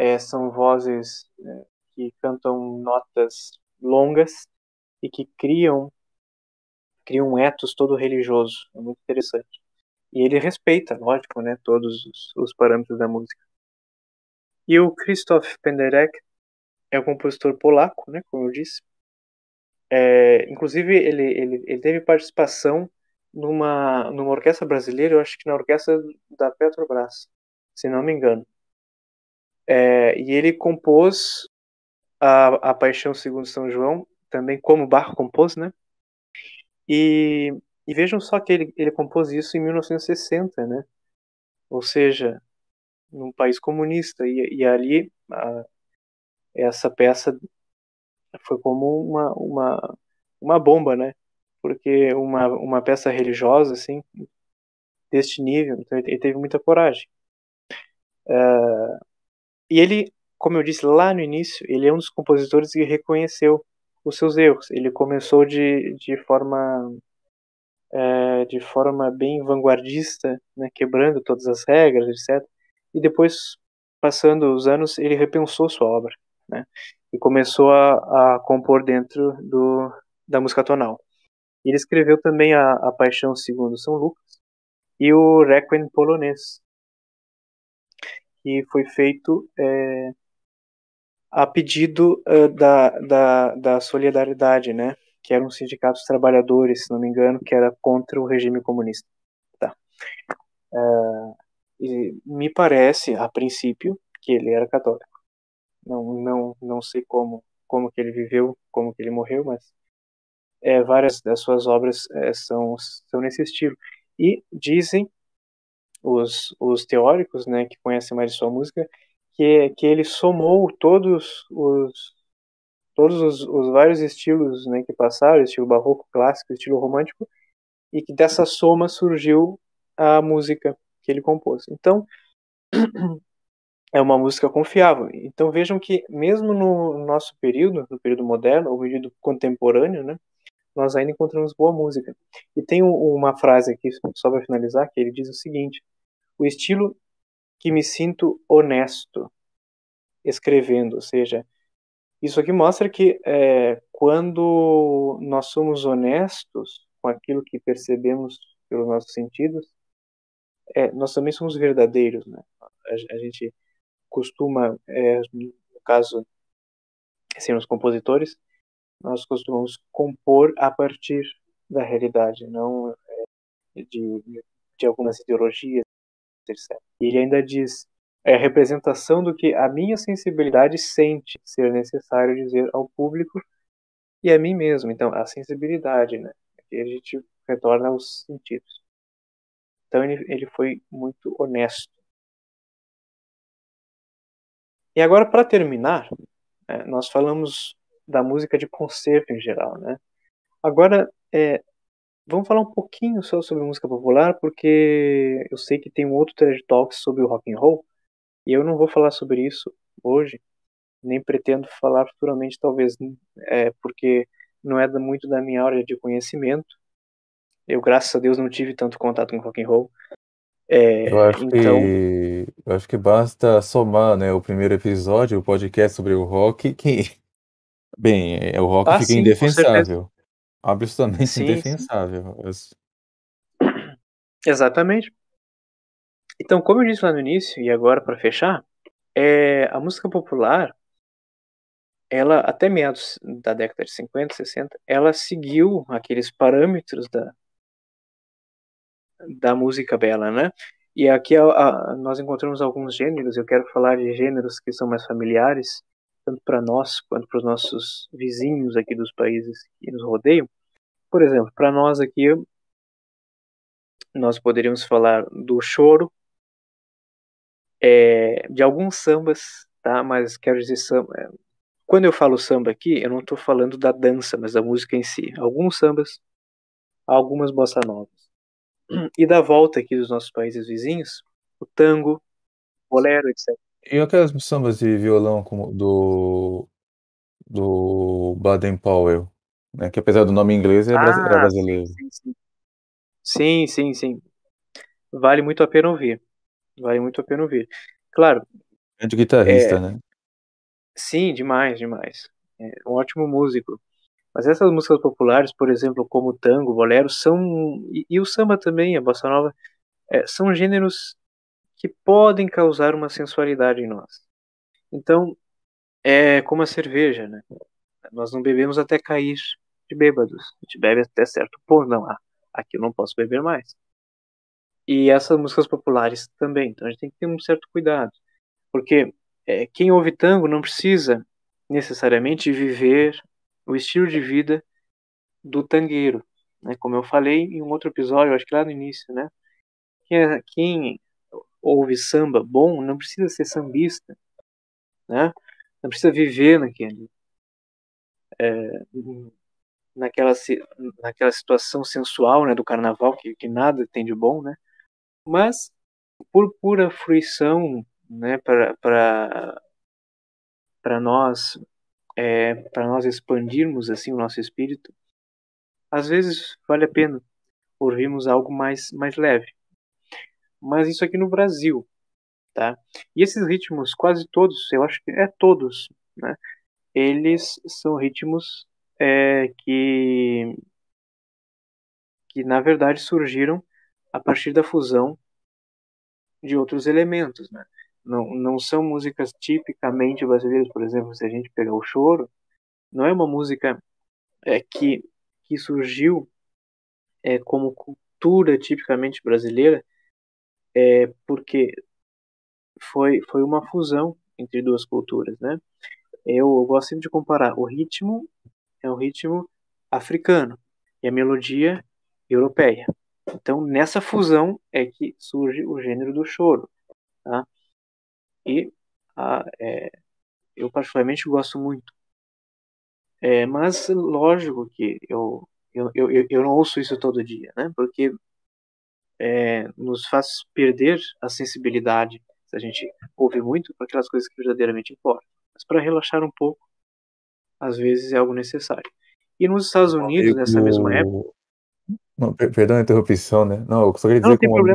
É, são vozes, né, que cantam notas longas e que criam, criam um ethos todo religioso. É muito interessante. E ele respeita, lógico, né, todos os, os parâmetros da música. E o Krzysztof Penderecki é um compositor polaco, né, como eu disse. É, inclusive, ele, ele, ele teve participação numa, numa orquestra brasileira, eu acho que na orquestra da Petrobras, se não me engano. É, e ele compôs a, a Paixão Segundo São João, também como Bach compôs, né? E, e vejam só que ele, ele compôs isso em mil novecentos e sessenta, né? Ou seja, num país comunista, e, e ali a, essa peça foi como uma, uma, uma bomba, né? Porque uma, uma peça religiosa, assim, deste nível, então ele teve muita coragem. Uh, e ele, como eu disse lá no início, ele é um dos compositores que reconheceu os seus erros. Ele começou de, de forma é, de forma bem vanguardista, né, quebrando todas as regras, etcétera. E depois, passando os anos, ele repensou sua obra, né, e começou a, a compor dentro do, da música tonal. Ele escreveu também a, a Paixão Segundo São Lucas e o Requiem polonês, que foi feito é, a pedido uh, da, da, da Solidariedade, né, que era um sindicato dos trabalhadores, se não me engano, que era contra o regime comunista. Tá. Uh, e me parece, a princípio, que ele era católico. Não, não, não sei como, como que ele viveu, como que ele morreu, mas é, várias das suas obras é, são, são nesse estilo. E dizem os, os teóricos, né, que conhecem mais de sua música, que, que ele somou todos os, todos os, os vários estilos, né, que passaram, estilo barroco, clássico, estilo romântico, e que dessa soma surgiu a música que ele compôs. Então, é uma música confiável. Então vejam que mesmo no nosso período, no período moderno, ou período contemporâneo, né, nós ainda encontramos boa música. E tem uma frase aqui, só para finalizar, que ele diz o seguinte: o estilo que me sinto honesto escrevendo. Ou seja, isso aqui mostra que é, quando nós somos honestos com aquilo que percebemos pelos nossos sentidos, é, nós também somos verdadeiros, né? A, a gente costuma, é, no caso, assim, os compositores, nós costumamos compor a partir da realidade, não é, de, de algumas ideologias, etcétera. E ele ainda diz, é a representação do que a minha sensibilidade sente ser necessário dizer ao público e a mim mesmo. Então, a sensibilidade, né? Aqui a gente retorna aos sentidos. Então, ele, ele foi muito honesto. E agora, para terminar, é, nós falamos da música de concerto em geral, né? Agora, é, vamos falar um pouquinho só sobre música popular, porque eu sei que tem um outro TED Talk sobre o rock and roll, e eu não vou falar sobre isso hoje, nem pretendo falar futuramente, talvez, é, porque não é muito da minha área de conhecimento. Eu, graças a Deus, não tive tanto contato com rock and roll. É, eu, acho então... que, eu acho que basta somar, né, o primeiro episódio, o podcast sobre o rock, que, bem, o rock ah, fica sim, indefensável, absolutamente sim, indefensável. Sim. Exatamente. Então, como eu disse lá no início, e agora para fechar, é, a música popular, ela até meados da década de cinquenta, sessenta, ela seguiu aqueles parâmetros da da música bela, né? E aqui a, a, nós encontramos alguns gêneros. Eu quero falar de gêneros que são mais familiares, tanto para nós quanto para os nossos vizinhos aqui dos países que nos rodeiam. Por exemplo, para nós aqui, nós poderíamos falar do choro, é, de alguns sambas, tá? Mas quero dizer samba. É, quando eu falo samba aqui, eu não estou falando da dança, mas da música em si. Alguns sambas, algumas bossa novas. E da volta aqui dos nossos países vizinhos, o tango, bolero, etcétera. E aquelas sambas de violão como do, do Baden Powell, né? Que apesar do nome inglês, é ah, brasi- era brasileiro. Sim sim. sim, sim, sim. Vale muito a pena ouvir. Vale muito a pena ouvir. Claro. É de guitarrista, é... né? Sim, demais, demais. É um ótimo músico. Mas essas músicas populares, por exemplo, como tango, bolero, são, e, e o samba também, a bossa nova, é, são gêneros que podem causar uma sensualidade em nós. Então, é como a cerveja, né? Nós não bebemos até cair de bêbados. A gente bebe até certo ponto. Não, ah, aqui eu não posso beber mais. E essas músicas populares também. Então, a gente tem que ter um certo cuidado. Porque é, quem ouve tango não precisa necessariamente viver o estilo de vida do tangueiro, né? Como eu falei em um outro episódio, acho que lá no início, né? Quem, quem ouve samba bom não precisa ser sambista, né? Não precisa viver naquele, é, naquela, naquela situação sensual, né, do carnaval, que, que nada tem de bom, né? Mas por pura fruição, né, para para para nós é, para nós expandirmos assim o nosso espírito, às vezes vale a pena ouvirmos algo mais mais leve. Mas isso aqui no Brasil, tá? E esses ritmos, quase todos, eu acho que é todos, né? Eles são ritmos é, que que na verdade surgiram a partir da fusão de outros elementos, né? Não, não são músicas tipicamente brasileiras. Por exemplo, se a gente pegar o choro, não é uma música é, que, que surgiu é, como cultura tipicamente brasileira, é, porque foi, foi uma fusão entre duas culturas, né? Eu gosto sempre de comparar. O ritmo é um ritmo africano e a melodia europeia. Então, nessa fusão é que surge o gênero do choro, tá? E a, é, eu particularmente gosto muito. É, mas, lógico que eu, eu, eu, eu não ouço isso todo dia, né? Porque é, nos faz perder a sensibilidade se a gente ouve muito para aquelas coisas que verdadeiramente importam. Mas para relaxar um pouco, às vezes é algo necessário. E nos Estados Unidos, eu, nessa eu... mesma época... Não, perdão a interrupção, né? Não, eu só queria dizer não, não que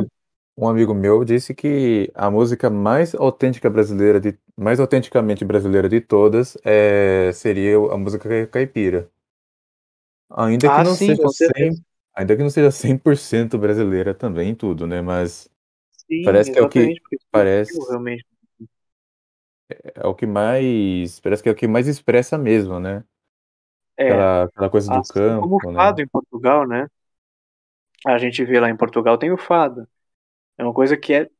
um, um amigo meu disse que a música mais autêntica brasileira, de, mais autenticamente brasileira de todas, é, seria a música caipira. Ainda que, ah, não sim, seja cem, ainda que não seja cem por cento brasileira também em tudo, né? Mas sim, parece que é o que parece realmente. É o que mais parece que é o que mais expressa mesmo, né? É, aquela, aquela coisa do assim, campo, como o fado, né? Em Portugal, né? A gente vê lá em Portugal, tem o fado. É uma coisa que é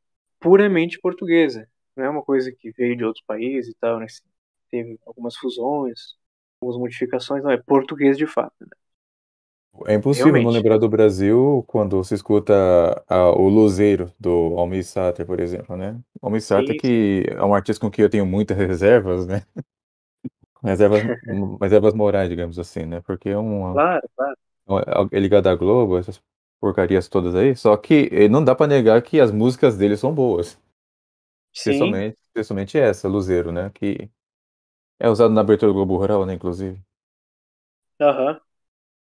puramente portuguesa. Não é uma coisa que veio de outros países e tal, né? Teve algumas fusões, algumas modificações. Não, é português de fato, né? É impossível Realmente. Não lembrar do Brasil quando se escuta a, a, o Luzeiro, do Almir Sater, por exemplo, né? Almir Sater, que é um artista com quem eu tenho muitas reservas, né? Reservas, reservas morais, digamos assim, né? Porque é um... Claro, claro. É ligado à Globo, essas porcarias todas aí, só que não dá pra negar que as músicas dele são boas. Sim. Especialmente, especialmente essa, Luzeiro, né? Que é usado na abertura do Globo Rural, né, inclusive. Aham. Uhum.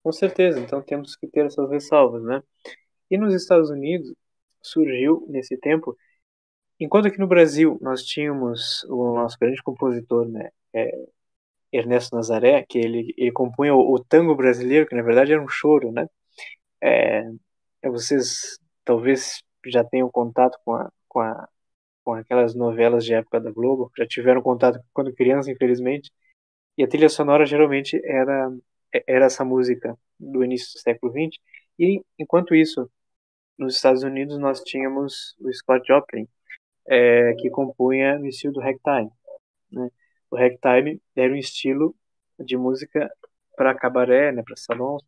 Com certeza, então temos que ter essas ressalvas, né? E nos Estados Unidos surgiu, nesse tempo, enquanto aqui no Brasil nós tínhamos o nosso grande compositor, né, é, Ernesto Nazaré, que ele, ele compunha o, o tango brasileiro, que na verdade era um choro, né? É, vocês talvez já tenham contato com, a, com, a, com aquelas novelas de época da Globo, já tiveram contato quando criança, infelizmente, e a trilha sonora geralmente era, era essa música do início do século vinte, e enquanto isso, nos Estados Unidos nós tínhamos o Scott Joplin, é, que compunha no estilo do ragtime, né? O ragtime era um estilo de música para cabaré, né, para salões,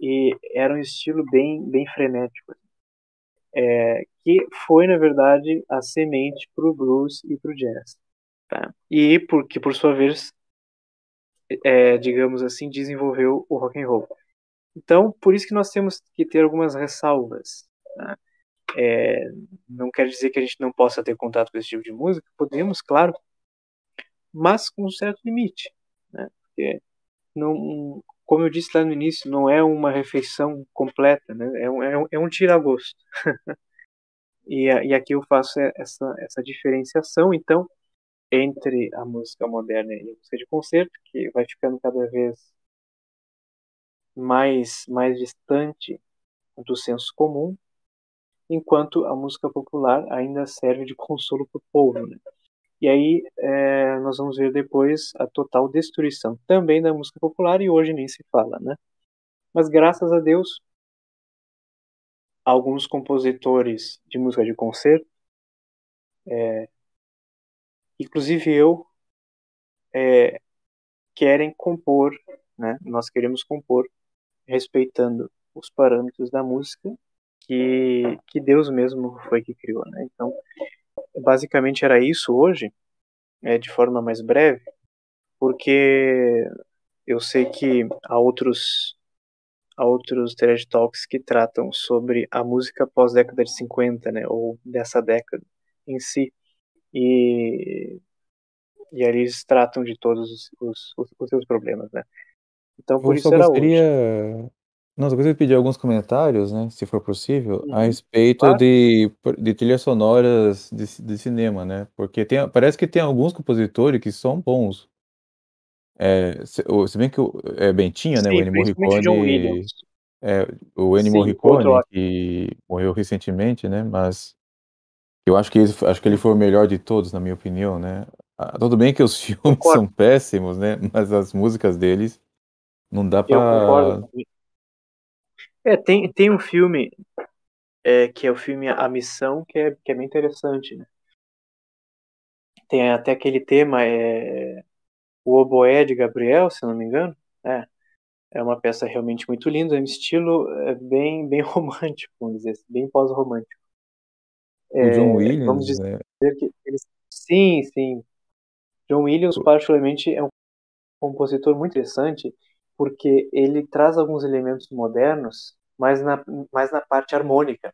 e era um estilo bem, bem frenético, é, que foi, na verdade, a semente para o blues e para o jazz, tá? E porque, por sua vez, é, digamos assim, desenvolveu o rock and roll. Então, por isso que nós temos que ter algumas ressalvas, tá? É, não quer dizer que a gente não possa ter contato com esse tipo de música, podemos, claro, mas com um certo limite, né? Porque não... Como eu disse lá no início, não é uma refeição completa, né? É um, é um, é um tira-gosto. e, e aqui eu faço essa, essa diferenciação, então, entre a música moderna e a música de concerto, que vai ficando cada vez mais, mais distante do senso comum, enquanto a música popular ainda serve de consolo para o povo, né? E aí é, nós vamos ver depois a total destruição também da música popular, e hoje nem se fala, né? Mas graças a Deus, alguns compositores de música de concerto, é, inclusive eu, é, querem compor, né? Nós queremos compor respeitando os parâmetros da música que, que Deus mesmo foi que criou, né? Então, basicamente era isso hoje, é, de forma mais breve, porque eu sei que há outros, há outros TED Talks que tratam sobre a música pós-década de cinquenta, né, ou dessa década em si, e, e aí eles tratam de todos os, os, os seus problemas, né? Então, por eu isso só era gostaria... hoje. Não, só gostaria de pedir alguns comentários, né, se for possível, uhum. a respeito claro. de, de trilhas sonoras de, de cinema, né, porque tem, parece que tem alguns compositores que são bons, é, se, se bem que o, é, bem tinha, né, Sim, o Ennio Morricone, John Williams. É, o Ennio Morricone, que morreu recentemente, né, mas eu acho que, ele, acho que ele foi o melhor de todos, na minha opinião, né, ah, tudo bem que os filmes são péssimos, né, mas as músicas deles não dá pra... É, tem, tem um filme, é, que é o filme A Missão, que é, que é bem interessante, né? Tem até aquele tema, é, o Oboé de Gabriel, se não me engano. É, é uma peça realmente muito linda, é um estilo é, bem, bem romântico, vamos dizer assim, bem pós-romântico. É, o John Williams, vamos dizer, né? Que eles... Sim, sim. John Williams, particularmente, é um compositor muito interessante, porque ele traz alguns elementos modernos, mas na, mas na parte harmônica.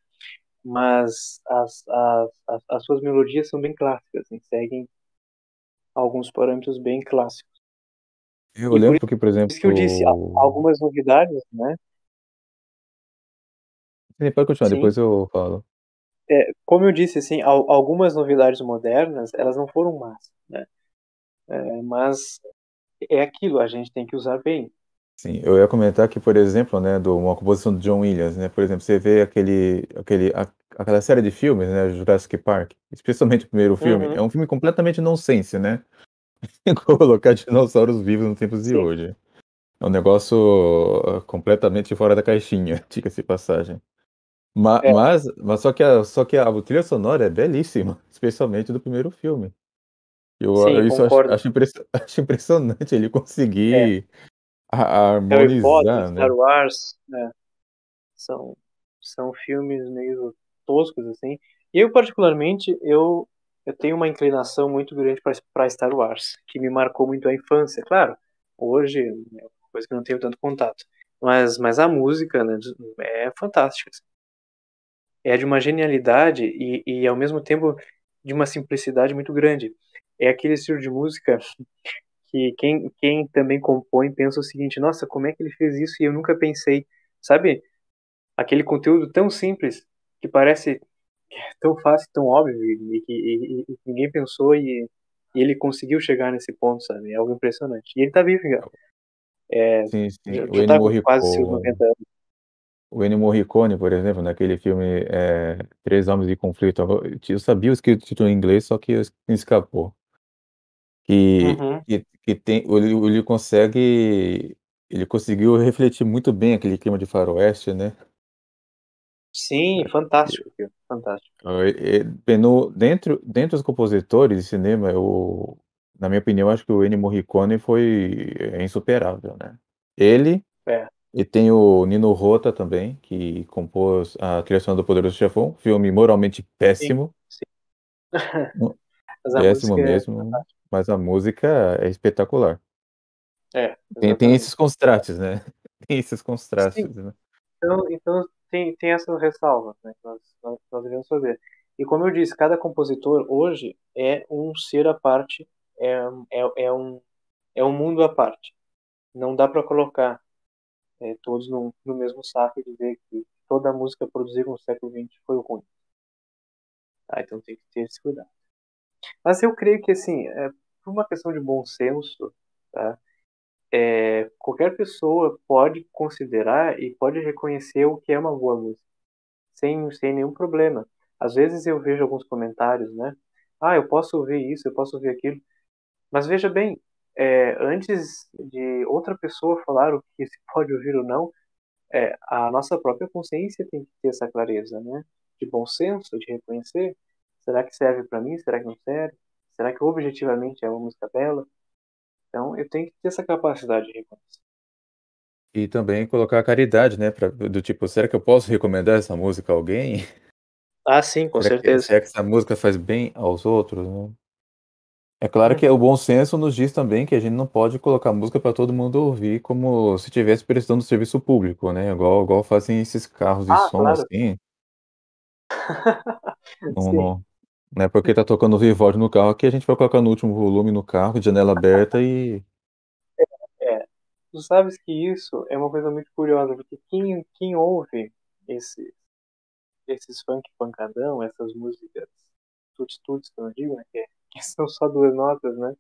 Mas as, as, as suas melodias são bem clássicas, assim, seguem alguns parâmetros bem clássicos. Eu e lembro por isso, que, por exemplo... Por isso que eu disse, algumas novidades, né? Sim, pode continuar, Sim. depois eu falo. É, como eu disse, assim, algumas novidades modernas, elas não foram más, né? É, mas é aquilo, a gente tem que usar bem. Sim, eu ia comentar que, por exemplo, né, do, uma composição do John Williams, né, por exemplo, você vê aquele, aquele, a, aquela série de filmes, né, Jurassic Park, especialmente o primeiro filme, uhum. é um filme completamente nonsense, né, colocar dinossauros vivos nos tempos Sim. de hoje. É um negócio completamente fora da caixinha, diga-se passagem. Ma, é. Mas, mas só que, a, só que a, a trilha sonora é belíssima, especialmente do primeiro filme. Eu Sim, isso acho, acho, impressa, acho impressionante ele conseguir... É. Harry Potter, né? Star Wars, né? são, são filmes meio toscos, assim. Eu, particularmente, eu, eu tenho uma inclinação muito grande para Star Wars, que me marcou muito a infância, claro. Hoje é uma coisa que eu não tenho tanto contato. Mas, mas a música, né, é fantástica. Assim. É de uma genialidade e, e, ao mesmo tempo, de uma simplicidade muito grande. É aquele estilo de música... que quem, quem também compõe pensa o seguinte: nossa, como é que ele fez isso e eu nunca pensei, sabe? Aquele conteúdo tão simples, que parece tão fácil, tão óbvio, e que ninguém pensou, e, e ele conseguiu chegar nesse ponto, sabe? É algo impressionante. E ele tá vivo, cara. É, sim, sim. Já, o já tá com quase seus noventa anos. O Ennio Morricone, por exemplo, naquele filme é, Três Homens de Conflito, eu sabia o título em inglês, só que me escapou. Que, uhum. que, que tem, ele, ele consegue, ele conseguiu refletir muito bem aquele clima de faroeste, né? Sim, é, fantástico, é, fantástico. É, é, no, dentro, dentro dos compositores de cinema, eu, na minha opinião, acho que o Ennio Morricone foi é insuperável, né? Ele, é. E tem o Nino Rota também, que compôs a trilha sonora do Poderoso Chefão, filme moralmente péssimo. Sim, sim. Péssimo mesmo. É, mas a música é espetacular. É, tem, tem esses contrastes, né? Tem esses contrastes, né? Então, então tem, tem essas ressalvas, né, que nós, nós, nós devemos fazer. E como eu disse, cada compositor hoje é um ser à parte, é, é, é, um, é um mundo à parte. Não dá para colocar é, todos no, no mesmo saco e dizer que toda a música produzida no século vinte foi ruim. Ah, então tem que ter esse cuidado. Mas eu creio que, assim, é, por uma questão de bom senso, tá? É, qualquer pessoa pode considerar e pode reconhecer o que é uma boa música, sem, sem nenhum problema. Às vezes eu vejo alguns comentários, né? ah, eu posso ouvir isso, eu posso ouvir aquilo. Mas veja bem, é, antes de outra pessoa falar o que se pode ouvir ou não, é, a nossa própria consciência tem que ter essa clareza, né? De bom senso, de reconhecer. Será que serve para mim? Será que não serve? Será que objetivamente é uma música bela? Então, eu tenho que ter essa capacidade de reconhecer. E também colocar a caridade, né? Pra, do tipo, será que eu posso recomendar essa música a alguém? Ah, sim, com será certeza. Que, será que essa música faz bem aos outros, né? É claro que o bom senso nos diz também que a gente não pode colocar música para todo mundo ouvir como se estivesse prestando serviço público, né? Igual, igual fazem esses carros de ah, som, claro. Assim. Não, não, né? Porque tá tocando o Vivaldi no carro aqui, a gente vai colocar no último volume no carro, janela aberta e... É, é. Tu sabes que isso é uma coisa muito curiosa, porque quem, quem ouve esse, esses funk pancadão, essas músicas tuts-tuts, que eu digo, né? Que é que são só duas notas, né?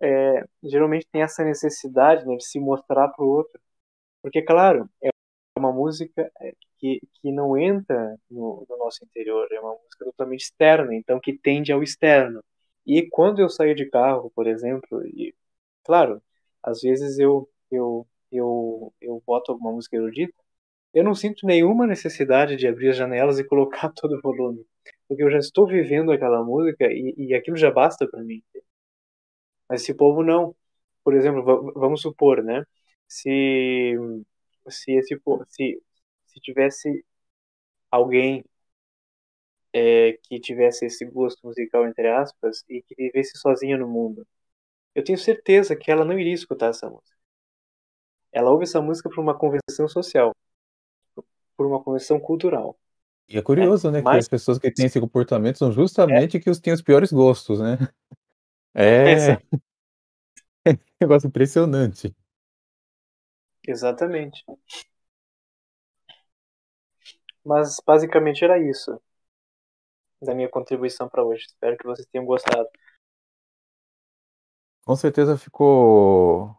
É, geralmente tem essa necessidade, né, de se mostrar para o outro. Porque, claro, é uma música que, que não entra no, no nosso interior, é uma música totalmente externa, então que tende ao externo. E quando eu saio de carro, por exemplo, e, claro, às vezes eu, eu, eu, eu boto alguma música erudita, eu não sinto nenhuma necessidade de abrir as janelas e colocar todo o volume. Porque eu já estou vivendo aquela música e, e aquilo já basta para mim. Mas esse povo não. Por exemplo, v- vamos supor, né? Se, se, esse, se, se tivesse alguém é, que tivesse esse gosto musical, entre aspas, e que vivesse sozinha no mundo, eu tenho certeza que ela não iria escutar essa música. Ela ouve essa música por uma convenção social, por uma convenção cultural. E é curioso, é, né, que mas... as pessoas que têm esse comportamento são justamente é. que os têm os piores gostos, né? É... é um negócio impressionante. Exatamente. Mas basicamente era isso da minha contribuição para hoje. Espero que vocês tenham gostado. Com certeza ficou,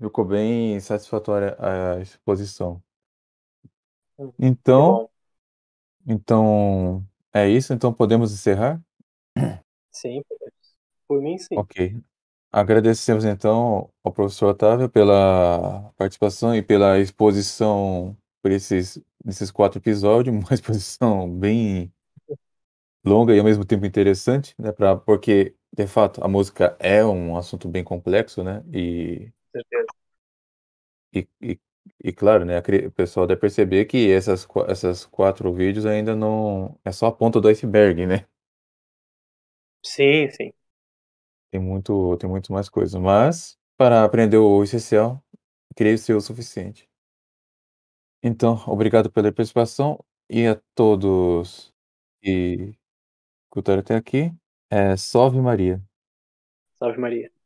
ficou bem satisfatória a exposição. Hum, então... Então, é isso? Então podemos encerrar? Sim, por mim sim. Ok. Agradecemos então ao professor Octávio pela participação e pela exposição por esses, esses quatro episódios, uma exposição bem longa e ao mesmo tempo interessante, né? Pra, porque, de fato, a música é um assunto bem complexo, né? E, com certeza. E, e E claro, né, o pessoal deve perceber que essas, essas quatro vídeos ainda não... É só a ponta do iceberg, né? Sim, sim. Tem muito, tem muito mais coisa. Mas, para aprender o essencial, creio ser o suficiente. Então, obrigado pela participação e a todos que escutaram até aqui. É, salve Maria. Salve Maria.